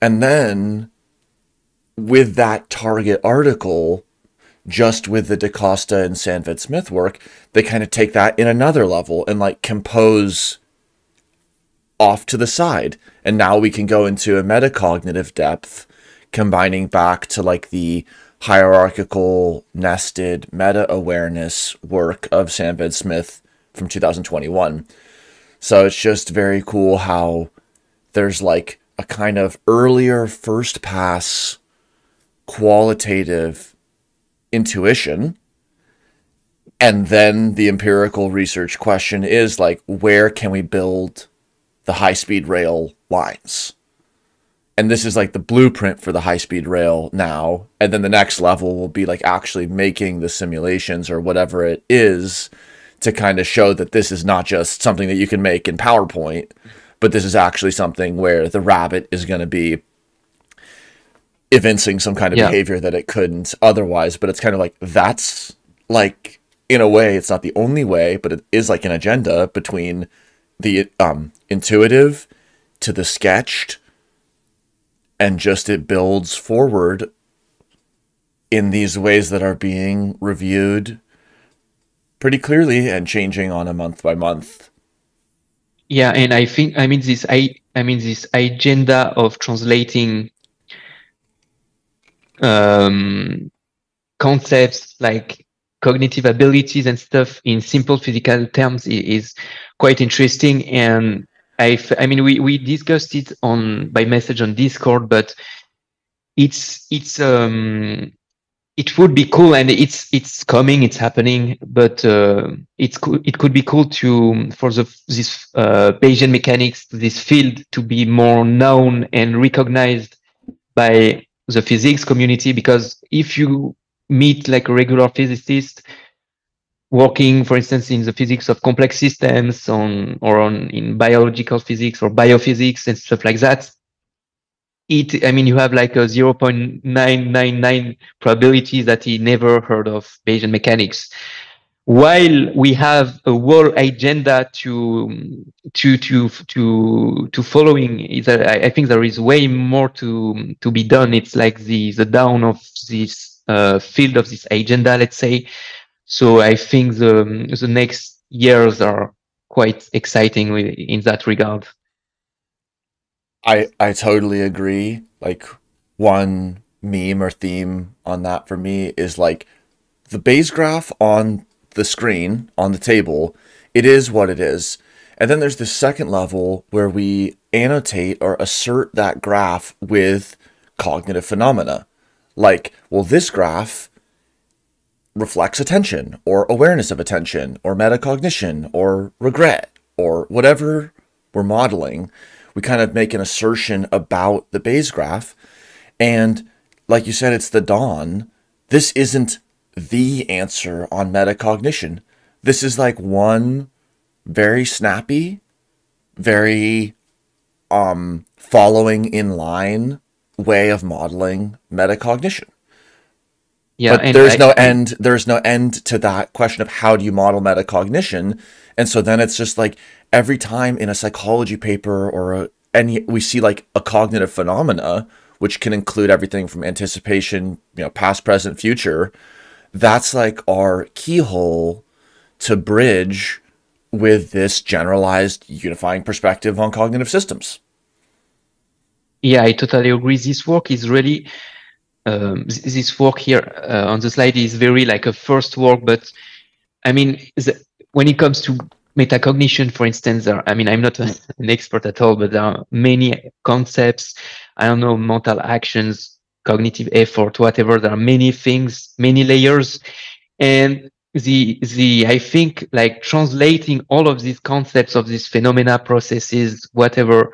And then with that target article, just with the DaCosta and Sandved Smith work, they kind of take that in another level and like compose off to the side. And now we can go into a metacognitive depth, combining back to like the hierarchical nested meta-awareness work of Sandved Smith from two thousand twenty-one. So it's just very cool how there's like a kind of earlier first pass qualitative intuition, and then the empirical research question is like, where can we build the high-speed rail lines? And this is like the blueprint for the high-speed rail now. And then the next level will be like actually making the simulations or whatever it is to kind of show that this is not just something that you can make in PowerPoint, but this is actually something where the rabbit is going to be evincing some kind of yeah. behavior that it couldn't otherwise. But it's kind of like, that's like, in a way, it's not the only way, but it is like an agenda between the um, intuitive to the sketched, and just it builds forward in these ways that are being reviewed pretty clearly and changing on a month by month. Yeah, and I think I mean this I I mean this agenda of translating um, concepts like cognitive abilities and stuff in simple physical terms is quite interesting. And I I mean we we discussed it on by message on Discord, but it's it's um. It would be cool, and it's it's coming, it's happening. But uh, it's co it could be cool to for the this uh, Bayesian mechanics, this field, to be more known and recognized by the physics community. Because if you meet like a regular physicist working, for instance, in the physics of complex systems, on or on in biological physics or biophysics and stuff like that, It, I mean, you have like a zero point nine nine nine probability that he never heard of Bayesian mechanics. While we have a whole agenda to to to to to following, I think there is way more to to be done. It's like the the down of this uh, field of this agenda, let's say. So I think the the next years are quite exciting in that regard. I, I totally agree. Like, one meme or theme on that for me is like the Bayes graph on the screen, on the table, it is what it is. And then there's the second level where we annotate or assert that graph with cognitive phenomena. Like, well, this graph reflects attention or awareness of attention or metacognition or regret or whatever we're modeling. We kind of make an assertion about the Bayes graph. And like you said, it's the dawn. This isn't the answer on metacognition. This is like one very snappy, very um, following in line way of modeling metacognition. Yeah, but there's I, no I, end. There's no end to that question of how do you model metacognition? And so then it's just like, every time in a psychology paper or a, any, we see like a cognitive phenomena, which can include everything from anticipation, you know, past, present, future. That's like our keyhole to bridge with this generalized unifying perspective on cognitive systems. Yeah, I totally agree. This work is really, um, this work here uh, on the slide is very like a first work, but I mean, the, when it comes to metacognition, for instance, are, I mean, I'm not an expert at all, but there are many concepts. I don't know, mental actions, cognitive effort, whatever. There are many things, many layers. And the, the I think, like, translating all of these concepts of these phenomena, processes, whatever,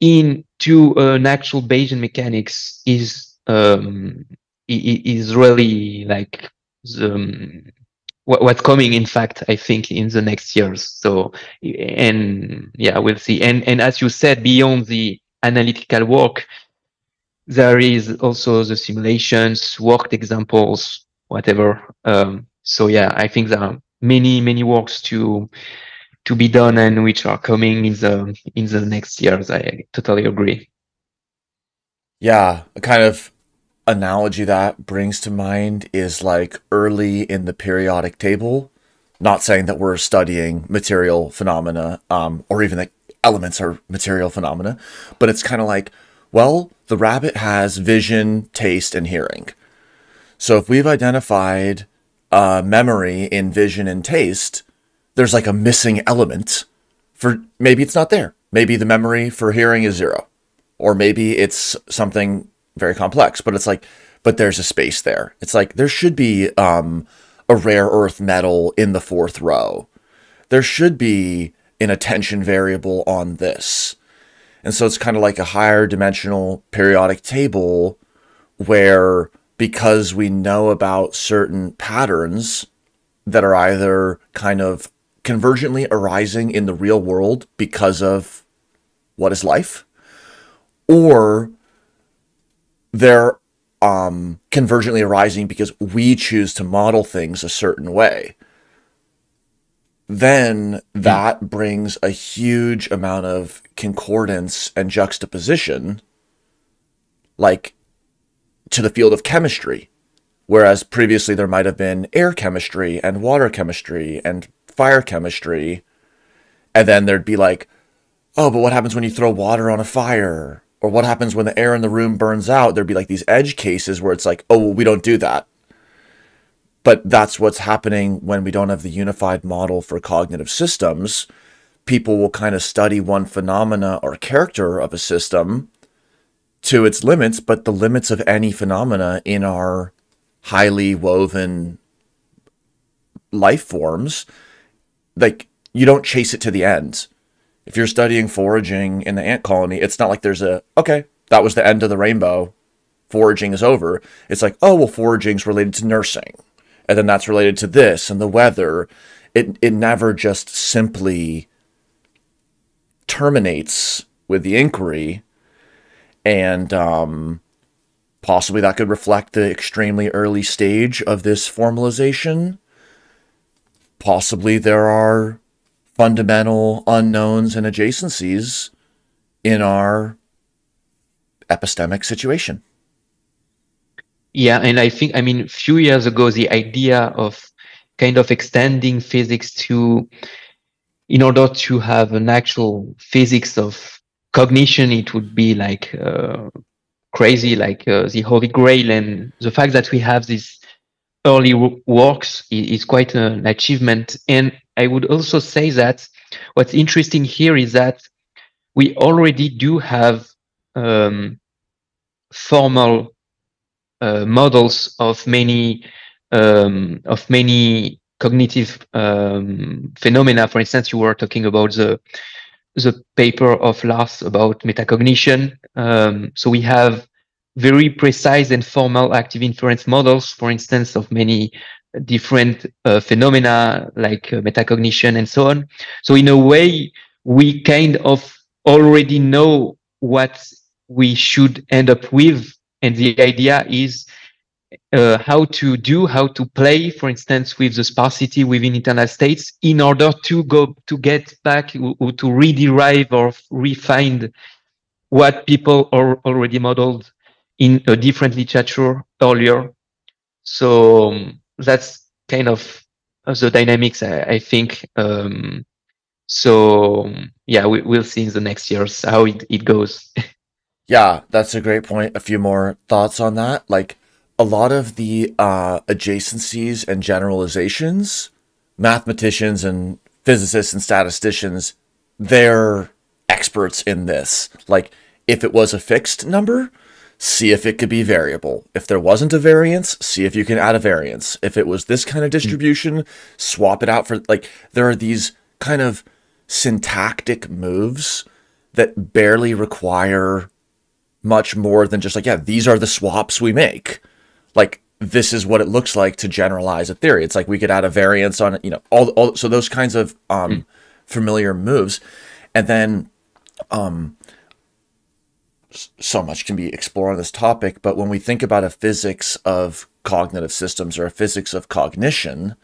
into an actual Bayesian mechanics is, um, is really, like, the... what's coming, in fact, I think, in the next years. So, and yeah, we'll see. And and as you said, beyond the analytical work, there is also the simulations, worked examples, whatever. Um, so yeah, I think there are many, many works to to be done and which are coming in the in the next years. I totally agree. Yeah, a kind of analogy that brings to mind is like early in the periodic table. Not saying that we're studying material phenomena, um, or even that elements are material phenomena, but it's kind of like, well, the rabbit has vision, taste, and hearing. So if we've identified uh, memory in vision and taste, there's like a missing element for, maybe it's not there. Maybe the memory for hearing is zero, or maybe it's something very complex, but it's like, but there's a space there. It's like, there should be um, a rare earth metal in the fourth row. There should be an attention variable on this. And so it's kind of like a higher dimensional periodic table where, because we know about certain patterns that are either kind of convergently arising in the real world because of what is life, or they're um, convergently arising because we choose to model things a certain way, then that brings a huge amount of concordance and juxtaposition, like to the field of chemistry, whereas previously there might have been air chemistry and water chemistry and fire chemistry, and then there'd be like, oh, but what happens when you throw water on a fire? Or what happens when the air in the room burns out? There'd be like these edge cases where it's like, oh, well, we don't do that. But that's what's happening when we don't have the unified model for cognitive systems. People will kind of study one phenomena or character of a system to its limits, but the limits of any phenomena in our highly woven life forms, like you don't chase it to the end. If you're studying foraging in the ant colony, it's not like there's a, okay, that was the end of the rainbow. Foraging is over. It's like, oh, well, foraging's related to nursing. And then that's related to this and the weather. It, it never just simply terminates with the inquiry. And um, possibly that could reflect the extremely early stage of this formalization. Possibly there are fundamental unknowns and adjacencies in our epistemic situation. Yeah, and I think, I mean, a few years ago, the idea of kind of extending physics to, in order to have an actual physics of cognition, it would be like uh, crazy, like uh, the Holy Grail. And the fact that we have these early works is quite an achievement. And I would also say that what's interesting here is that we already do have um, formal uh, models of many um, of many cognitive um, phenomena. For instance, you were talking about the the paper of Lars about metacognition. Um, so we have very precise and formal active inference models, for instance, of many different uh, phenomena like uh, metacognition and so on. So in a way, we kind of already know what we should end up with. And the idea is uh, how to do, how to play, for instance, with the sparsity within internal states in order to go to get back or to rederive or refine what people are already modeled in a different literature earlier. So um, that's kind of the dynamics, I, I think. Um, so yeah, we, we'll see in the next years how it, it goes. Yeah, that's a great point. A few more thoughts on that. Like a lot of the uh, adjacencies and generalizations, mathematicians and physicists and statisticians, they're experts in this. Like if it was a fixed number, see if it could be variable. If there wasn't a variance, see if you can add a variance. If it was this kind of distribution, swap it out for, like, there are these kind of syntactic moves that barely require much more than just like, yeah, these are the swaps we make. Like, this is what it looks like to generalize a theory. It's like we could add a variance on it, you know, all, all so those kinds of um, familiar moves. And then um, so much can be explored on this topic, but when we think about a physics of cognitive systems or a physics of cognition,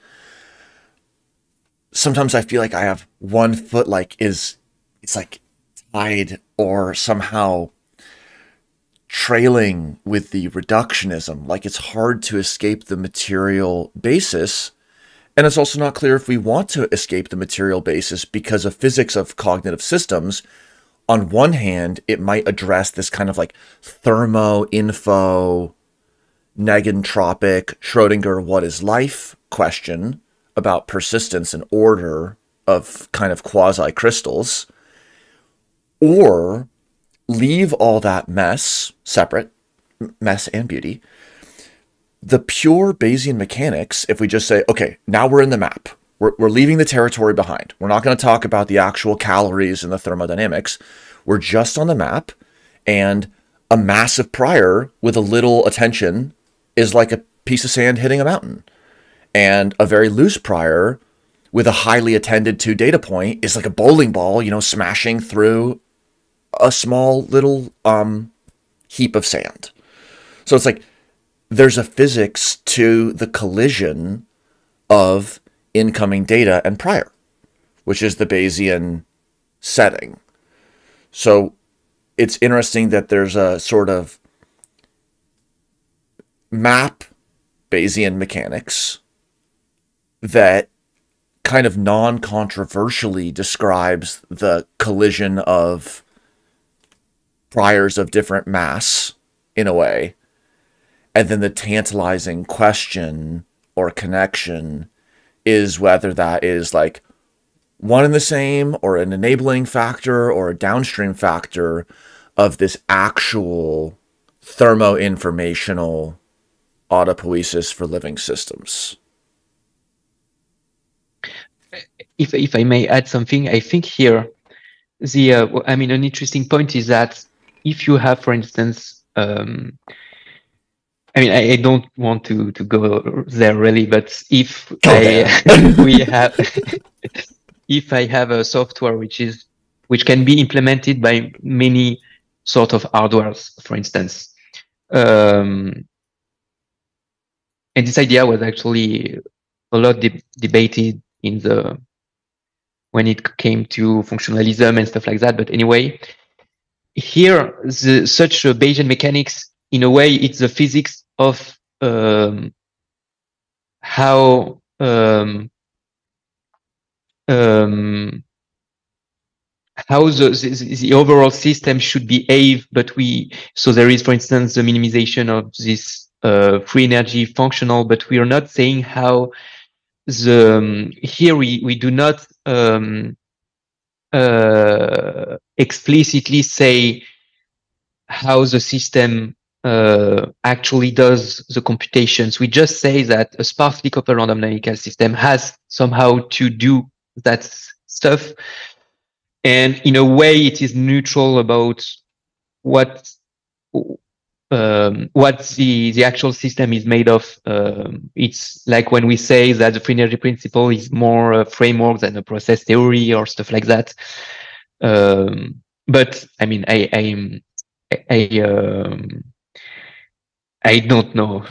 sometimes I feel like I have one foot like is, it's like tied or somehow trailing with the reductionism. Like it's hard to escape the material basis. And it's also not clear if we want to escape the material basis, because of physics of cognitive systems, on one hand, it might address this kind of like thermo, info, negentropic, Schrodinger, what is life question about persistence and order of kind of quasi-crystals, or leave all that mess separate, mess and beauty, the pure Bayesian mechanics, if we just say, okay, now we're in the map. We're, we're leaving the territory behind. We're not going to talk about the actual calories and the thermodynamics. We're just on the map, and a massive prior with a little attention is like a piece of sand hitting a mountain. And a very loose prior with a highly attended to data point is like a bowling ball, you know, smashing through a small little um, heap of sand. So it's like, there's a physics to the collision of incoming data and prior, which is the Bayesian setting. So it's interesting that there's a sort of map Bayesian mechanics that kind of non-controversially describes the collision of priors of different mass in a way. And then the tantalizing question or connection is whether that is like one and the same or an enabling factor or a downstream factor of this actual thermo-informational autopoiesis for living systems. If, if I may add something, I think here, the uh, I mean, an interesting point is that if you have, for instance, um, I mean, I, I don't want to, to go there really, but if I, we have, if I have a software which is which can be implemented by many sort of hardwares, for instance, um, and this idea was actually a lot de debated in the when it came to functionalism and stuff like that. But anyway, here the, such uh, Bayesian mechanics, in a way, it's the physics of um, how um, um, how the, the the overall system should behave. But we so there is, for instance, the minimization of this uh, free energy functional. But we are not saying how the um, here we we do not um, uh, explicitly say how the system Uh, actually does the computations. We just say that a sparsely coupled random numerical system has somehow to do that stuff, and in a way it is neutral about what um, what the the actual system is made of. Um, it's like when we say that the free energy principle is more a framework than a process theory or stuff like that. Um, but I mean, I I'm, I I um, I don't know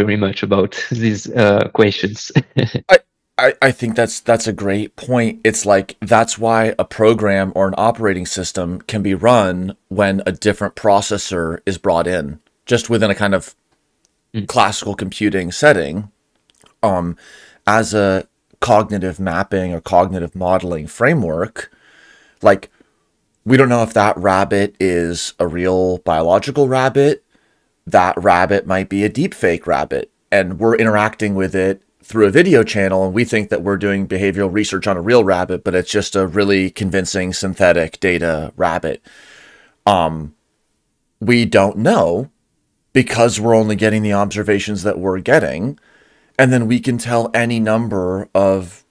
very much about these uh, questions. I, I, I think that's that's a great point. It's like, that's why a program or an operating system can be run when a different processor is brought in, just within a kind of mm. classical computing setting, um, as a cognitive mapping or cognitive modeling framework. Like, we don't know if that rabbit is a real biological rabbit. That rabbit might be a deepfake rabbit, and we're interacting with it through a video channel, and we think that we're doing behavioral research on a real rabbit, but it's just a really convincing synthetic data rabbit. Um, we don't know, because we're only getting the observations that we're getting, and then we can tell any number of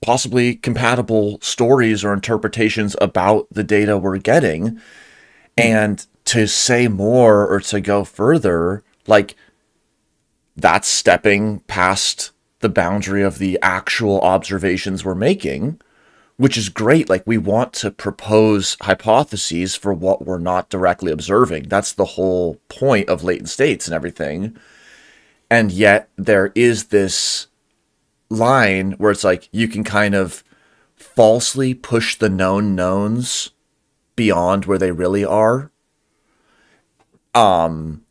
possibly compatible stories or interpretations about the data we're getting. And to say more or to go further, like, that's stepping past the boundary of the actual observations we're making, which is great. Like, we want to propose hypotheses for what we're not directly observing. That's the whole point of latent states and everything. And yet there is this line where it's like you can kind of falsely push the known knowns beyond where they really are. Um,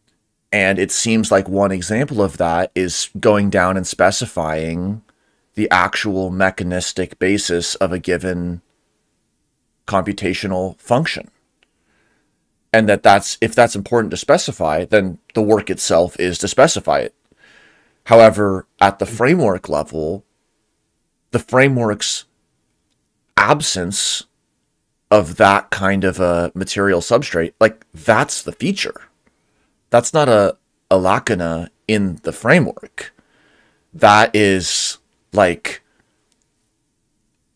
and it seems like one example of that is going down and specifying the actual mechanistic basis of a given computational function. And that that's, if that's important to specify, then the work itself is to specify it. However, at the framework level, the framework's absence of that kind of a material substrate, like, that's the feature. That's not a, a lacuna in the framework. That is like,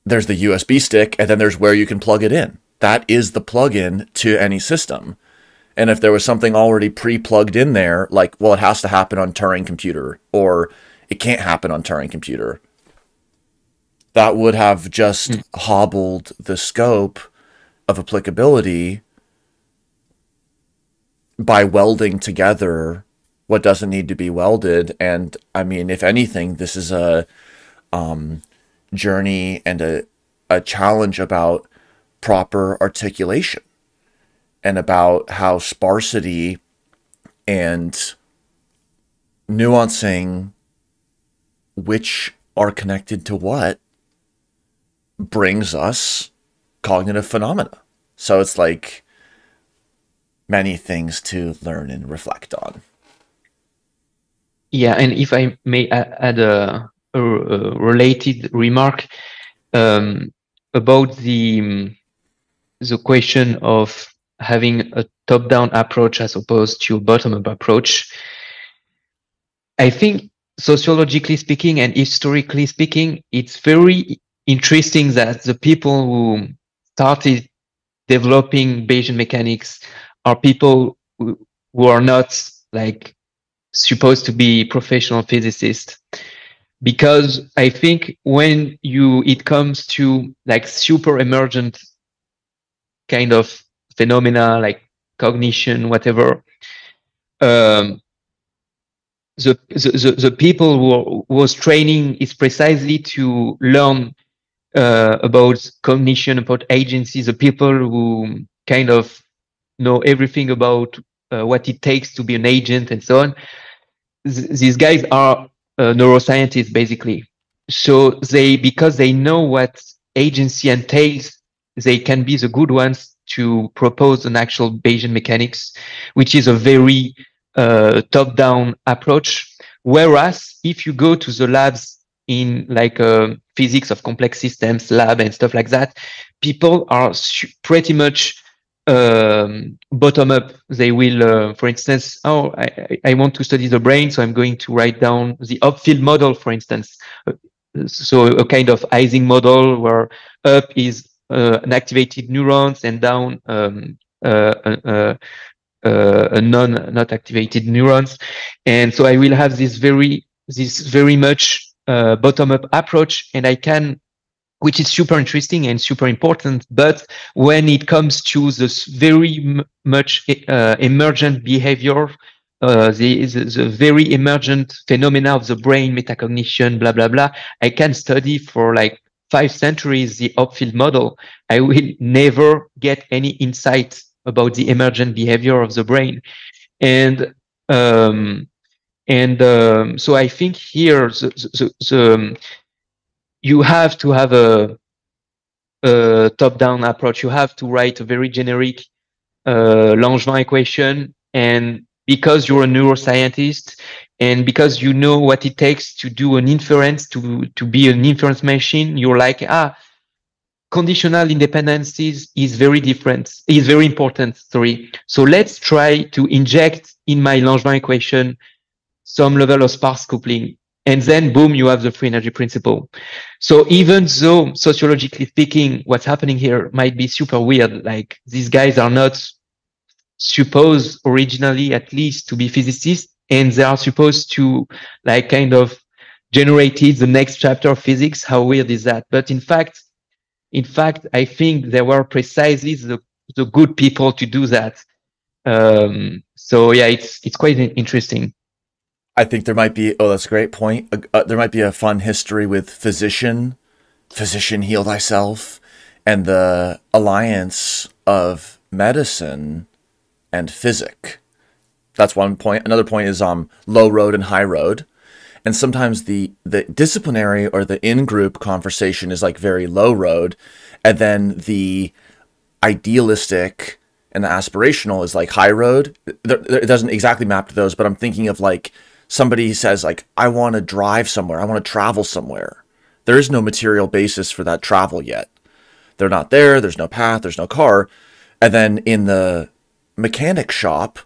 there's the U S B stick, and then there's where you can plug it in. That is the plug-in to any system. And if there was something already pre-plugged in there, like, well, it has to happen on Turing computer, or it can't happen on Turing computer, that would have just mm. hobbled the scope of applicability by welding together what doesn't need to be welded. And I mean, if anything, this is a um, journey and a, a challenge about proper articulation and about how sparsity and nuancing which are connected to what brings us cognitive phenomena. So it's like many things to learn and reflect on. Yeah, and if I may add a, a related remark um, about the the question of having a top-down approach as opposed to a bottom-up approach, I think sociologically speaking and historically speaking, it's very interesting that the people who started developing Bayesian mechanics are people who, who are not like supposed to be professional physicists, because I think when you it comes to like super emergent kind of phenomena like cognition, whatever, um, the, the the people who was training is precisely to learn uh, about cognition, about agency, the people who kind of know everything about Uh, what it takes to be an agent and so on. Th these guys are uh, neuroscientists, basically. So they, because they know what agency entails, they can be the good ones to propose an actual Bayesian mechanics, which is a very uh, top-down approach. Whereas if you go to the labs in like uh, physics of complex systems lab and stuff like that, people are pretty much Um, bottom up. They will, uh, for instance, oh, I, I want to study the brain, so I'm going to write down the up-field model, for instance. So a kind of Ising model where up is uh, an activated neurons and down um, uh, uh, uh, uh, non not activated neurons. And so I will have this very this very much uh, bottom up approach, and I can. Which is super interesting and super important, but when it comes to this very m much uh, emergent behavior, uh, the, the, the very emergent phenomena of the brain, metacognition, blah, blah, blah, I can study for like five centuries the upfield model. I will never get any insight about the emergent behavior of the brain. And um, and um, so I think here the, the, the, the you have to have a, a top-down approach. You have to write a very generic uh, Langevin equation, and because you're a neuroscientist and because you know what it takes to do an inference, to, to be an inference machine, you're like, ah, conditional independence is, is very different, is very important, sorry. So let's try to inject in my Langevin equation some level of sparse coupling. And then, boom, you have the free energy principle. So even though, sociologically speaking, what's happening here might be super weird, like these guys are not supposed originally, at least, to be physicists, and they are supposed to like kind of generate the next chapter of physics. How weird is that? But in fact, In fact, I think they were precisely the, the good people to do that. Um, so yeah, it's it's quite interesting. I think there might be, oh, that's a great point. Uh, there might be a fun history with physician, physician heal thyself, and the alliance of medicine and physic. That's one point. Another point is um low road and high road. And sometimes the, the disciplinary or the in-group conversation is like very low road. And then the idealistic and the aspirational is like high road. It doesn't exactly map to those, but I'm thinking of like somebody says like, I want to drive somewhere. I want to travel somewhere. There is no material basis for that travel yet. They're not there. There's no path. There's no car. And then in the mechanic shop,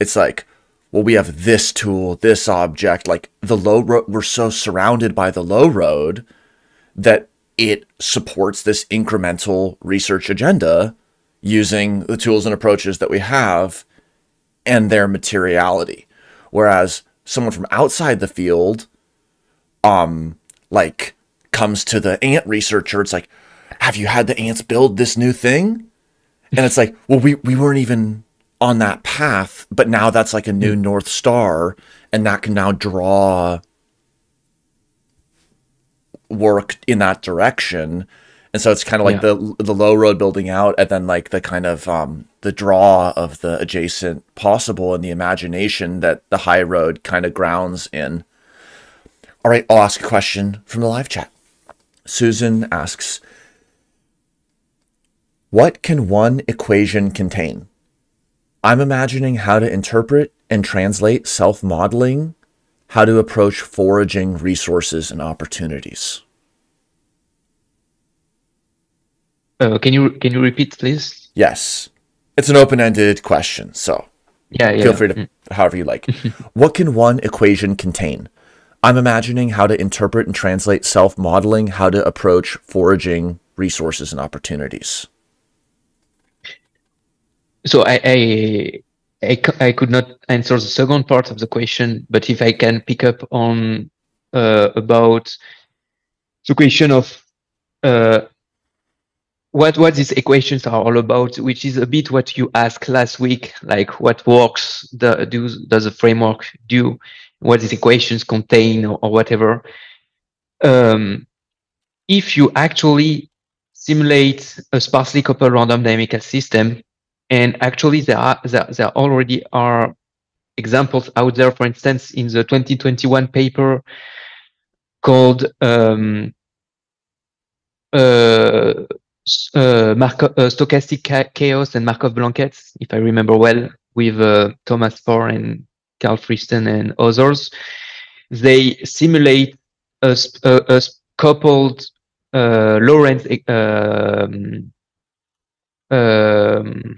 it's like, well, we have this tool, this object, like the low road. We're so surrounded by the low road that it supports this incremental research agenda using the tools and approaches that we have and their materiality. Whereas someone from outside the field, um, like comes to the ant researcher. It's like, have you had the ants build this new thing? And it's like, well, we, we weren't even on that path, but now that's like a new North Star, and that can now draw work in that direction. And so it's kind of like yeah. the the low road building out, and then like the kind of um the draw of the adjacent possible and the imagination that the high road kind of grounds in. All right, I'll ask a question from the live chat. Susan asks, what can one equation contain? I'm imagining how to interpret and translate self-modeling, how to approach foraging resources and opportunities. Uh, can you can you repeat, please? Yes, it's an open-ended question, so yeah, yeah. Feel free to however you like. What can one equation contain? I'm imagining how to interpret and translate self-modeling, how to approach foraging resources and opportunities. So I, I I I could not answer the second part of the question, but if I can pick up on uh, about the question of uh, what what these equations are all about, which is a bit what you asked last week, like what works the, do does the framework do, what these equations contain, or, or whatever. Um, if you actually simulate a sparsely coupled random dynamical system. And actually, there are there, there already are examples out there. For instance, in the twenty twenty-one paper called um, uh, uh, Marco, uh, "Stochastic Chaos and Markov Blankets," if I remember well, with uh, Thomas Pohr and Karl Friston and others, they simulate a, a, a coupled uh, Lorentz. Uh, um,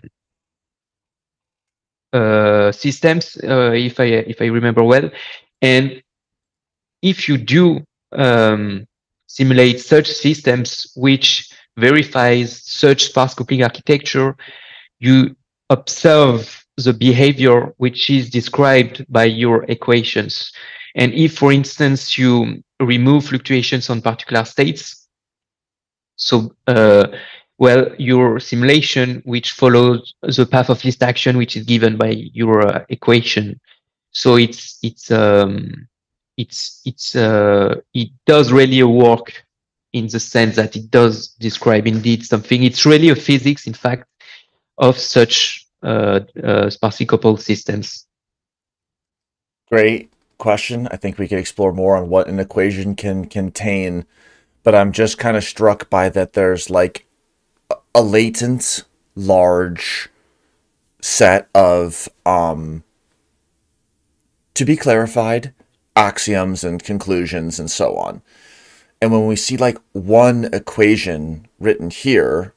Uh, systems, uh, if I if I remember well, and if you do um, simulate such systems, which verifies such sparse coupling architecture, you observe the behavior which is described by your equations. And if, for instance, you remove fluctuations on particular states, so. Uh, Well, your simulation, which follows the path of least action, which is given by your uh, equation, so it's it's um, it's it's uh, it does really work in the sense that it does describe indeed something. It's really a physics, in fact, of such uh, uh, sparsely coupled systems. Great question. I think we could explore more on what an equation can contain, but I'm just kind of struck by that. There's like a latent large set of, um, to be clarified, axioms and conclusions and so on. And when we see like one equation written here,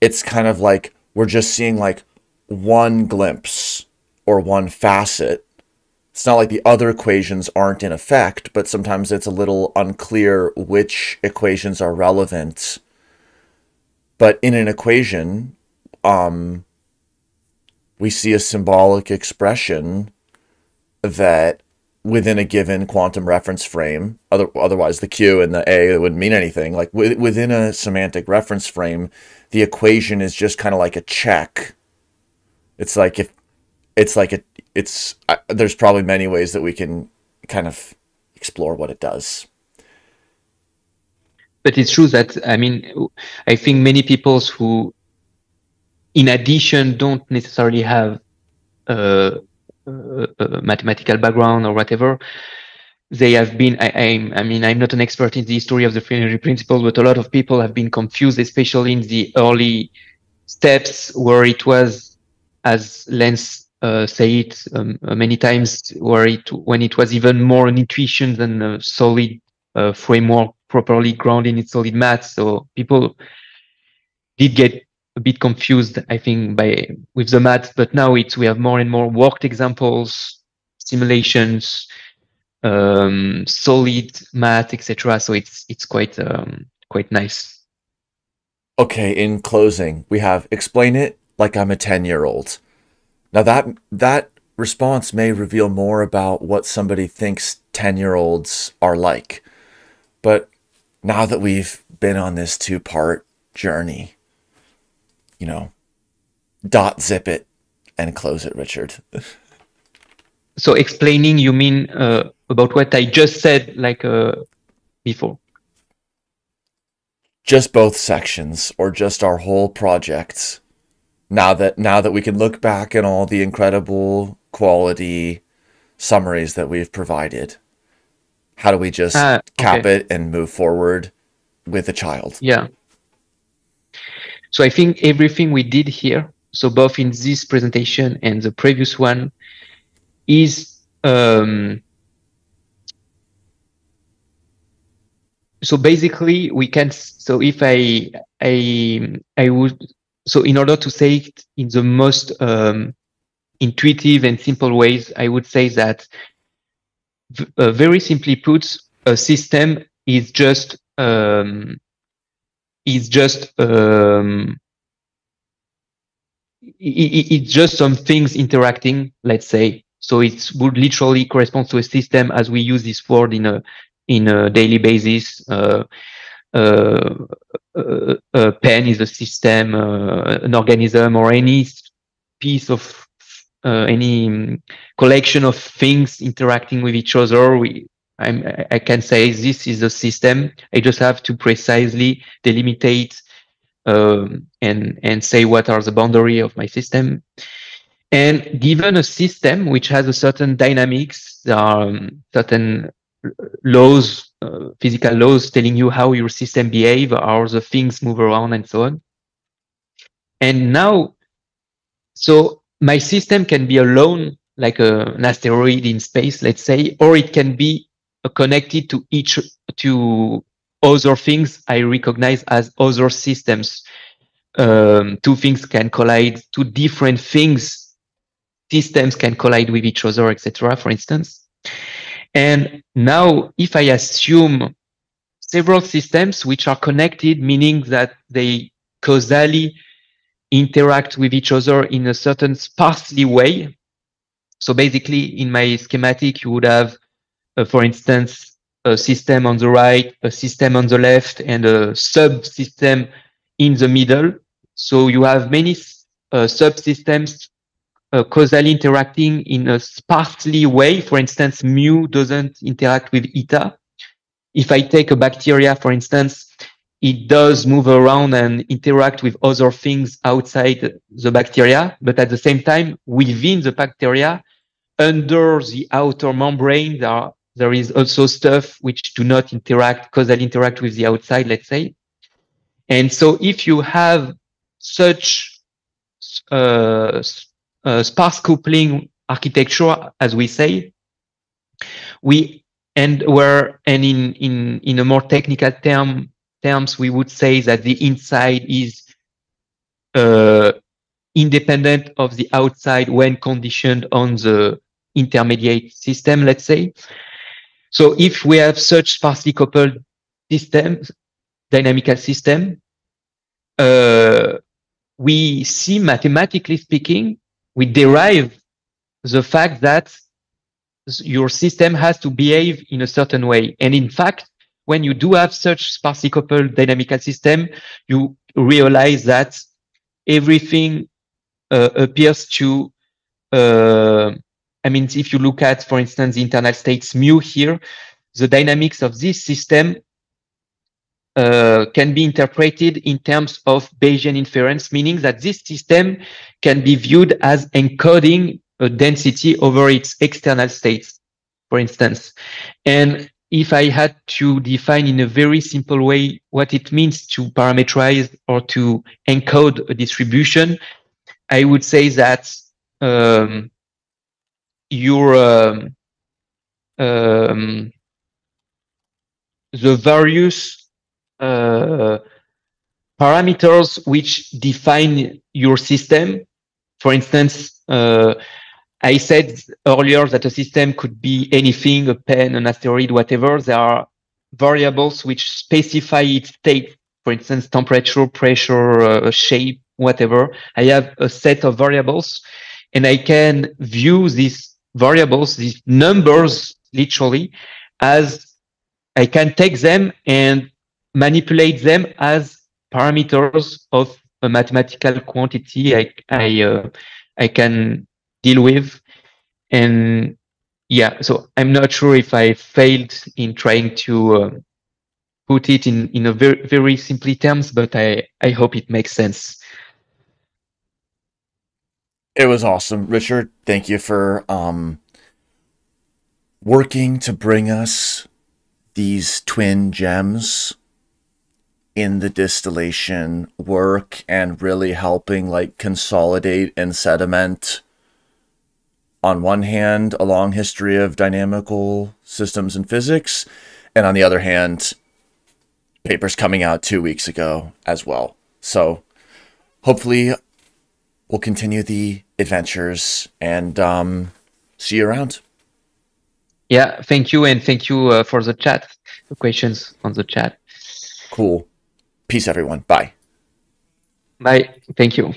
it's kind of like we're just seeing like one glimpse or one facet. It's not like the other equations aren't in effect, but sometimes it's a little unclear which equations are relevant. But in an equation, um, we see a symbolic expression that within a given quantum reference frame, other, otherwise the Q and the A wouldn't mean anything, like w within a semantic reference frame, the equation is just kind of like a check. It's like if it's like a, it's, I, there's probably many ways that we can kind of explore what it does. But it's true that, I mean, I think many people who, in addition, don't necessarily have uh, Uh, uh, mathematical background or whatever, they have been, I, I, I mean, I'm not an expert in the history of the free energy principle, but a lot of people have been confused, especially in the early steps where it was, as Lenz uh, said um, many times, where it, when it was even more an intuition than a solid uh, framework properly grounded in solid math. So people did get a bit confused, I think, by with the math, but now it's we have more and more worked examples, simulations, um, solid math, et cetera. So it's it's quite um, quite nice. Okay. In closing, we have explain it like I'm a ten year old. Now that that response may reveal more about what somebody thinks ten year olds are like, but now that we've been on this two part journey, you know, dot zip it and close it, Richard. So explaining, you mean uh, about what I just said, like uh, before? Just both sections, or just our whole project. Now that now that we can look back at all the incredible quality summaries that we've provided, how do we just ah, cap okay. it and move forward with the child? Yeah. So I think everything we did here, so both in this presentation and the previous one, is um, so basically we can. So if I I I would so in order to say it in the most um, intuitive and simple ways, I would say that uh, very simply put, a system is just. Um, It's just um, it, it, it's just some things interacting. Let's say so. It would literally correspond to a system as we use this word in a in a daily basis. Uh, uh, uh, a pen is a system, uh, an organism, or any piece of uh, any collection of things interacting with each other. We, I'm, I can say this is a system. I just have to precisely delimitate um, and and say what are the boundary of my system. And given a system which has a certain dynamics, there are um, certain laws, uh, physical laws telling you how your system behave, how the things move around, and so on. And now, so my system can be alone, like a, an asteroid in space, let's say, or it can be connected to each to other things I recognize as other systems. Um, two things can collide, two different things, systems can collide with each other, et cetera, for instance. And now if I assume several systems which are connected, meaning that they causally interact with each other in a certain sparsely way. So basically in my schematic, you would have Uh, for instance, a system on the right, a system on the left, and a subsystem in the middle. So you have many uh, subsystems uh, causally interacting in a sparsely way. For instance, mu doesn't interact with eta. If I take a bacteria, for instance, it does move around and interact with other things outside the bacteria, but at the same time, within the bacteria, under the outer membrane, there are There is also stuff which do not interact, causally interact with the outside, let's say. And so if you have such uh, uh, sparse coupling architecture, as we say, we and where and in in in a more technical term terms, we would say that the inside is uh, independent of the outside when conditioned on the intermediate system, let's say. So if we have such sparsely coupled systems, dynamical system, uh, we see mathematically speaking, we derive the fact that your system has to behave in a certain way. And in fact, when you do have such sparsely coupled dynamical system, you realize that everything uh, appears to, uh, I mean, if you look at, for instance, the internal states mu here, the dynamics of this system uh, can be interpreted in terms of Bayesian inference, meaning that this system can be viewed as encoding a density over its external states, for instance. And if I had to define in a very simple way what it means to parameterize or to encode a distribution, I would say that um, your um, um, the various uh, parameters which define your system, for instance, uh, I said earlier that a system could be anything, a pen, an asteroid, whatever. There are variables which specify its state, for instance, temperature, pressure, uh, shape, whatever. I have a set of variables, and I can view these variables, these numbers, literally, as I can take them and manipulate them as parameters of a mathematical quantity I, I, uh, I can deal with. And yeah, so I'm not sure if I failed in trying to uh, put it in, in a very, very simply terms, but I, I hope it makes sense. It was awesome, Richard. Thank you for um, working to bring us these twin gems in the distillation work and really helping like consolidate and sediment on one hand a long history of dynamical systems and physics, and on the other hand papers coming out two weeks ago as well. So hopefully we'll continue the adventures and um, see you around. Yeah, thank you, and thank you uh, for the chat, the questions on the chat. Cool. Peace, everyone. Bye. Bye. Thank you.